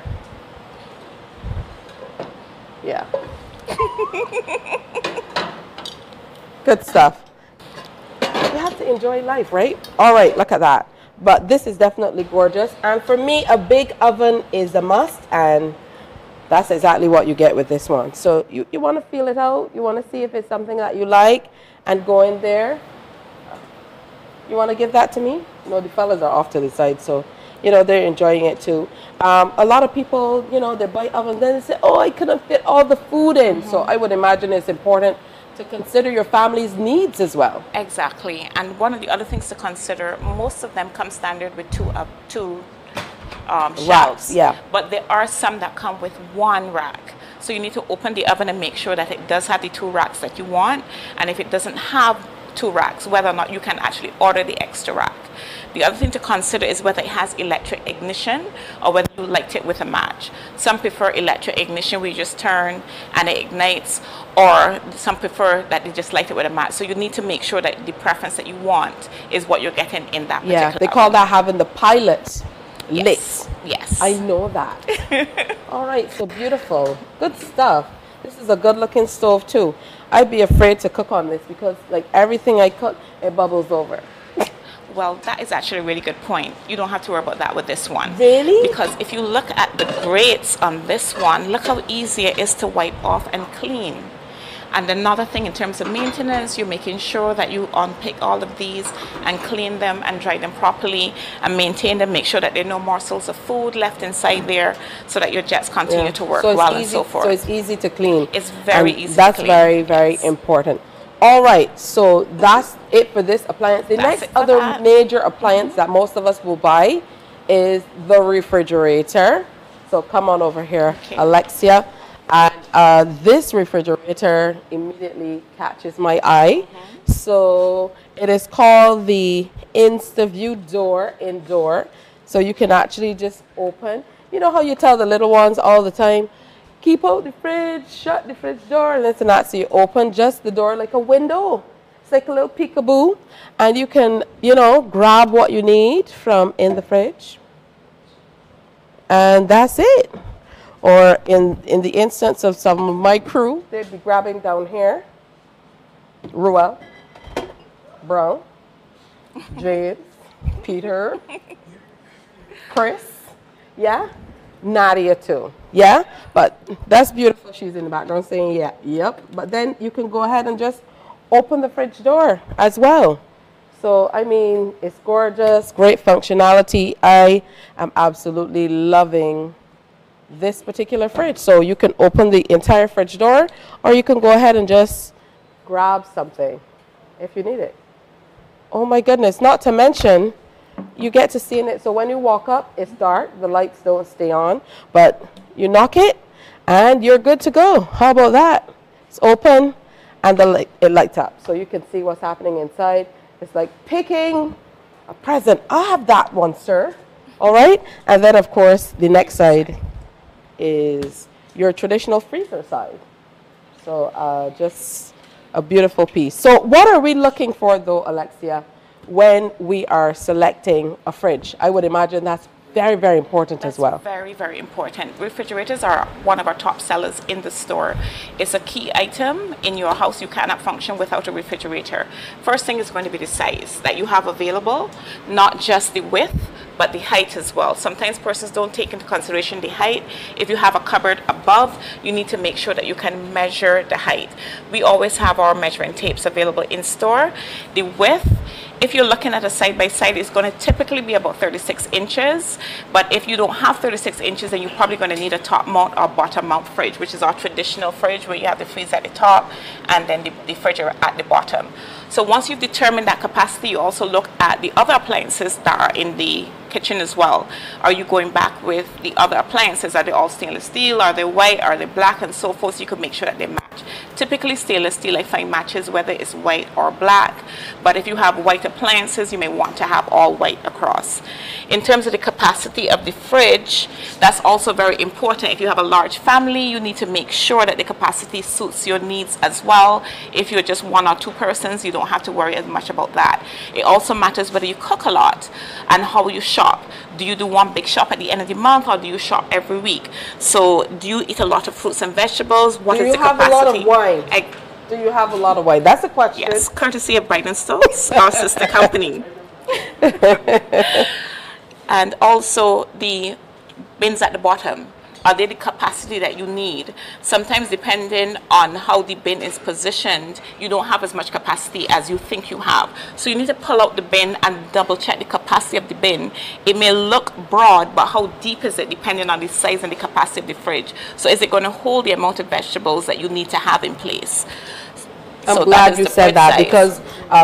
Yeah. Good stuff. You have to enjoy life, right? All right, look at that. But this is definitely gorgeous. And for me, a big oven is a must. And that's exactly what you get with this one. So you want to feel it out. You want to see if it's something that you like and go in there. You want to give that to me? No, the fellas are off to the side. So, you know, they're enjoying it too. A lot of people, you know, they buy ovens and then they say, oh, I couldn't fit all the food in. Mm-hmm. So I would imagine it's important to consider your family's needs as well. Exactly. And one of the other things to consider, most of them come standard with two shelves. Yeah. But there are some that come with one rack. So you need to open the oven and make sure that it does have the two racks that you want. And if it doesn't have two racks, whether or not you can actually order the extra rack. The other thing to consider is whether it has electric ignition or whether you light it with a match. Some prefer electric ignition where you just turn and it ignites, or some prefer that they just light it with a match. So you need to make sure that the preference that you want is what you're getting in that particular oven. They call that having the pilot lit. Yes. I know that. All right, so beautiful. Good stuff. This is a good looking stove too. I'd be afraid to cook on this because like everything I cook, it bubbles over. Well, that is actually a really good point. You don't have to worry about that with this one. Really? Because if you look at the grates on this one, look how easy it is to wipe off and clean. And another thing in terms of maintenance, you're making sure that you unpick all of these and clean them and dry them properly and maintain them. Make sure that there are no morsels of food left inside there so that your jets continue to work well and so forth. So it's easy to clean. It's very easy to clean. That's very, very important. All right, so that's it for this appliance. The next other major appliance that most of us will buy is the refrigerator. So come on over here, okay, Alexia. And this refrigerator immediately catches my eye. Mm-hmm. So it is called the InstaView Door Indoor. So you can actually just open. You know how you tell the little ones all the time, keep out the fridge, shut the fridge door, and this and that. So you open just the door like a window. It's like a little peekaboo. And you can, you know, grab what you need from in the fridge. And that's it. Or in the instance of some of my crew, they'd be grabbing down here, Ruel, Brown, James, Peter, Chris, yeah, Nadia too, yeah? But that's beautiful. She's in the background saying, yeah, yep. But then you can go ahead and just open the fridge door as well. So, I mean, it's gorgeous, great functionality. I am absolutely loving this particular fridge. So you can open the entire fridge door, or you can go ahead and just grab something if you need it. Oh my goodness, not to mention you get to see in it. So when you walk up, it's dark, the lights don't stay on, but you knock it and you're good to go. How about that? It's open and the light, it lights up, so you can see what's happening inside. It's like picking a present. I'll have that one, sir. All right, and then of course the next side is your traditional freezer side. So just a beautiful piece. So what are we looking for though, Alexia, when we are selecting a fridge? I would imagine that's very, very important as well. Very, very important. Refrigerators are one of our top sellers in the store. It's a key item in your house. You cannot function without a refrigerator. First thing is going to be the size that you have available, not just the width, but the height as well. Sometimes persons don't take into consideration the height. If you have a cupboard above, you need to make sure that you can measure the height. We always have our measuring tapes available in store. The width, if you're looking at a side-by-side, it's going to typically be about 36 inches. But if you don't have 36 inches, then you're probably going to need a top mount or bottom mount fridge, which is our traditional fridge where you have the freezer at the top and then the fridge at the bottom. So once you've determined that capacity, you also look at the other appliances that are in the kitchen as well. Are you going back with the other appliances? Are they all stainless steel? Are they white? Are they black? And so forth. So you can make sure that they match. Typically stainless steel, I find, matches whether it's white or black. But if you have white appliances, you may want to have all white across. In terms of the capacity of the fridge, that's also very important. If you have a large family, you need to make sure that the capacity suits your needs as well. If you're just one or two persons, you don't have to worry as much about that. It also matters whether you cook a lot and how you shop. Do you do one big shop at the end of the month, or do you shop every week? So do you eat a lot of fruits and vegetables? What is the capacity? Do you have a lot of wine? Do you have a lot of wine? That's a question. Yes, courtesy of Bright & Stowe's, our sister company. And also the bins at the bottom. Are they the capacity that you need? Sometimes depending on how the bin is positioned, you don't have as much capacity as you think you have. So you need to pull out the bin and double check the capacity of the bin. It may look broad, but how deep is it depending on the size and the capacity of the fridge? So is it going to hold the amount of vegetables that you need to have in place? I'm glad you said that, because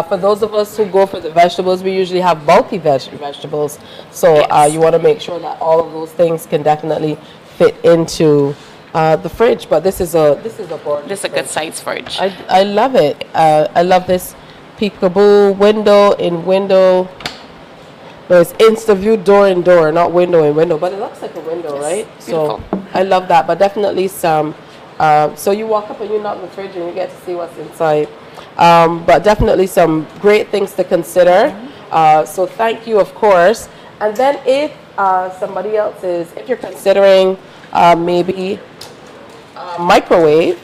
for those of us who go for the vegetables, we usually have bulky vegetables. So you want to make sure that all of those things can definitely fit into the fridge. But this is a gorgeous, this is a good size fridge. I love it. I love this peekaboo window in window. No, it's InstaView door in door, not window in window. But it looks like a window, yes, right? Beautiful. So I love that. But definitely some. So you walk up and you knock the fridge and you get to see what's inside. But definitely some great things to consider. Mm-hmm. So thank you, of course. And then if you're considering maybe a microwave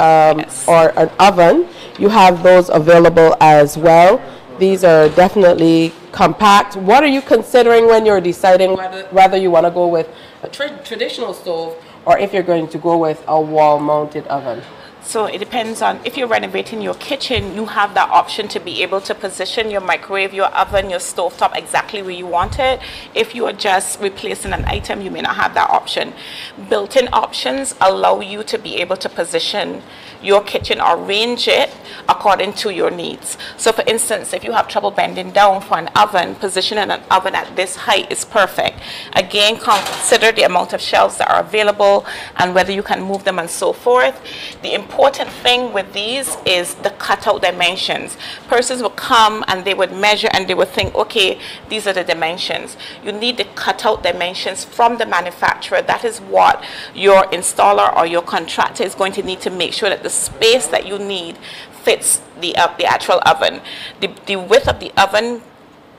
or an oven, you have those available as well. These are definitely compact. What are you considering when you're deciding whether you want to go with a traditional stove, or if you're going to go with a wall-mounted oven? So it depends on if you're renovating your kitchen, you have that option to be able to position your microwave, your oven, your stovetop exactly where you want it. If you are just replacing an item, you may not have that option. Built-in options allow you to be able to position your kitchen or range it according to your needs. So for instance, if you have trouble bending down for an oven, positioning an oven at this height is perfect. Again, consider the amount of shelves that are available and whether you can move them and so forth. The important thing with these is the cutout dimensions. Persons will come and they would measure and they would think, okay, these are the dimensions. You need the cutout dimensions from the manufacturer. That is what your installer or your contractor is going to need to make sure that the space that you need fits the actual oven. The width of the oven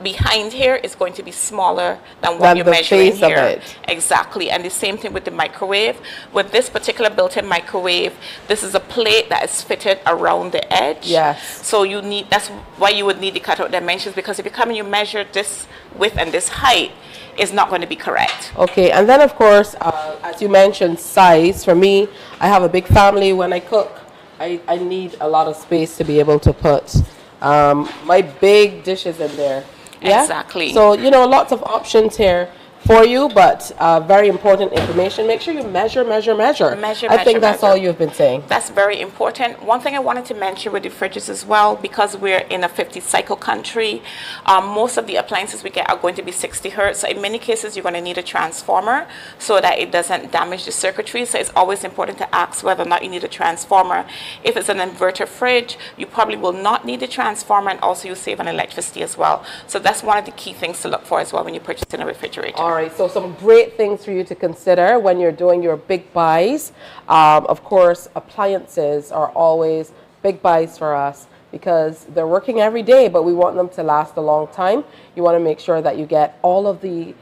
behind here is going to be smaller than what you're measuring here. Exactly. And the same thing with the microwave. With this particular built-in microwave, this is a plate that is fitted around the edge. Yes. So you need, that's why you would need the cutout dimensions, because if you come and you measure this width and this height, it's not going to be correct. Okay. And then of course, as you mentioned, size. For me, I have a big family. When I cook, I need a lot of space to be able to put my big dishes in there. Yeah? Exactly. So, you know, lots of options here for you, but very important information. Make sure you measure. All you've been saying. That's very important. One thing I wanted to mention with the fridges as well, because we're in a 50-cycle country, most of the appliances we get are going to be 60 hertz. So in many cases, you're going to need a transformer so that it doesn't damage the circuitry. So it's always important to ask whether or not you need a transformer. If it's an inverter fridge, you probably will not need a transformer, and also you save on electricity as well. So that's one of the key things to look for as well when you're purchasing a refrigerator. All right, so some great things for you to consider when you're doing your big buys. Of course, appliances are always big buys for us because they're working every day, but we want them to last a long time. You want to make sure that you get all of the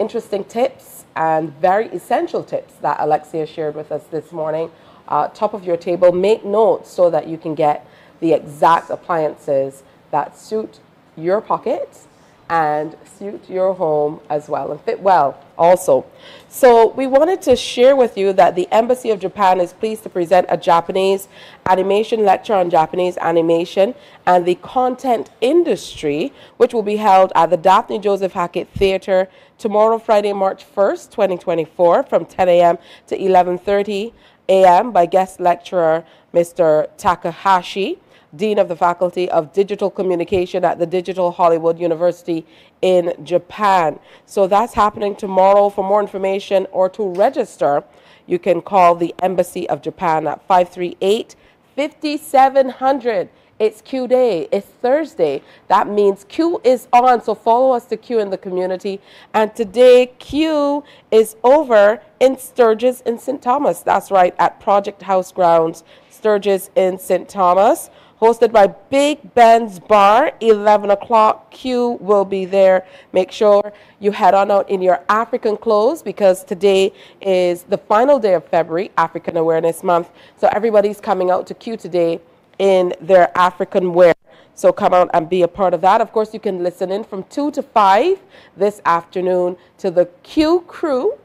interesting tips and very essential tips that Alexia shared with us this morning. Top of your table, make notes so that you can get the exact appliances that suit your pockets and suit your home as well and fit well also. So we wanted to share with you that the Embassy of Japan is pleased to present a Japanese animation lecture on Japanese animation and the content industry, which will be held at the Daphne Joseph Hackett Theater tomorrow, Friday, March 1st, 2024 from 10 a.m. to 11:30 a.m. by guest lecturer Mr. Takahashi, Dean of the Faculty of Digital Communication at the Digital Hollywood University in Japan. So that's happening tomorrow. For more information or to register, you can call the Embassy of Japan at 538-5700. It's Q Day. It's Thursday. That means Q is on. So follow us to Q in the community. And today, Q is over in Sturgis in St. Thomas. That's right, at Project House Grounds, Sturgis in St. Thomas. Hosted by Big Ben's Bar, 11 o'clock. Q will be there. Make sure you head on out in your African clothes because today is the final day of February, African Awareness Month. So everybody's coming out to Q today in their African wear. So come out and be a part of that. Of course, you can listen in from 2 to 5 this afternoon to the Q crew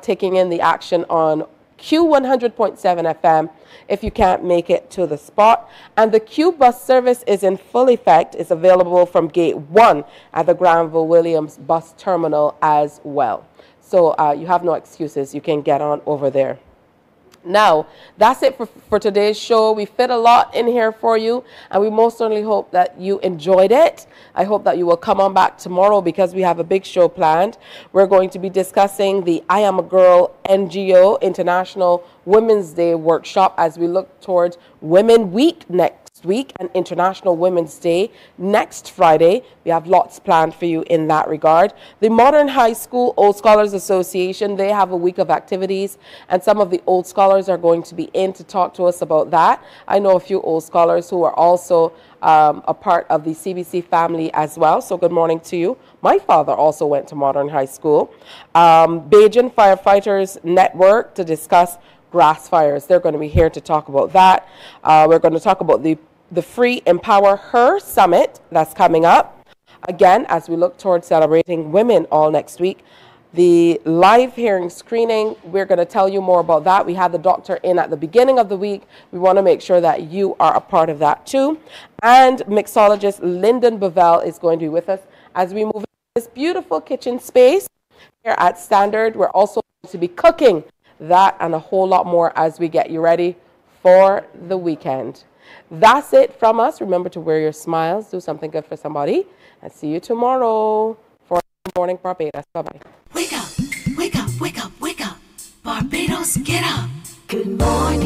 taking in the action on Q 100.7 FM if you can't make it to the spot. And the Q bus service is in full effect. It's available from Gate 1 at the Granville Williams bus terminal as well. So you have no excuses. You can get on over there. Now, that's it for today's show. We fit a lot in here for you, and we most certainly hope that you enjoyed it. I hope that you will come on back tomorrow because we have a big show planned. We're going to be discussing the I Am a Girl NGO International Women's Day workshop as we look towards Women Week next week and International Women's Day next Friday. We have lots planned for you in that regard. The Modern High School Old Scholars Association, they have a week of activities, and some of the old scholars are going to be in to talk to us about that. I know a few old scholars who are also a part of the CBC family as well. So good morning to you. My father also went to Modern High School. Bajan Firefighters Network to discuss grass fires. They're going to be here to talk about that. We're going to talk about the Free Empower Her Summit that's coming up. Again, as we look towards celebrating women all next week. The live hearing screening, we're going to tell you more about that. We had the doctor in at the beginning of the week. We want to make sure that you are a part of that too. And mixologist Lyndon Bovell is going to be with us as we move into this beautiful kitchen space here at Standard. We're also going to be cooking that and a whole lot more as we get you ready for the weekend. That's it from us. Remember to wear your smiles, do something good for somebody, and see you tomorrow for Morning Barbados. Bye-bye. Wake up, wake up, wake up, wake up. Barbados, get up. Good morning.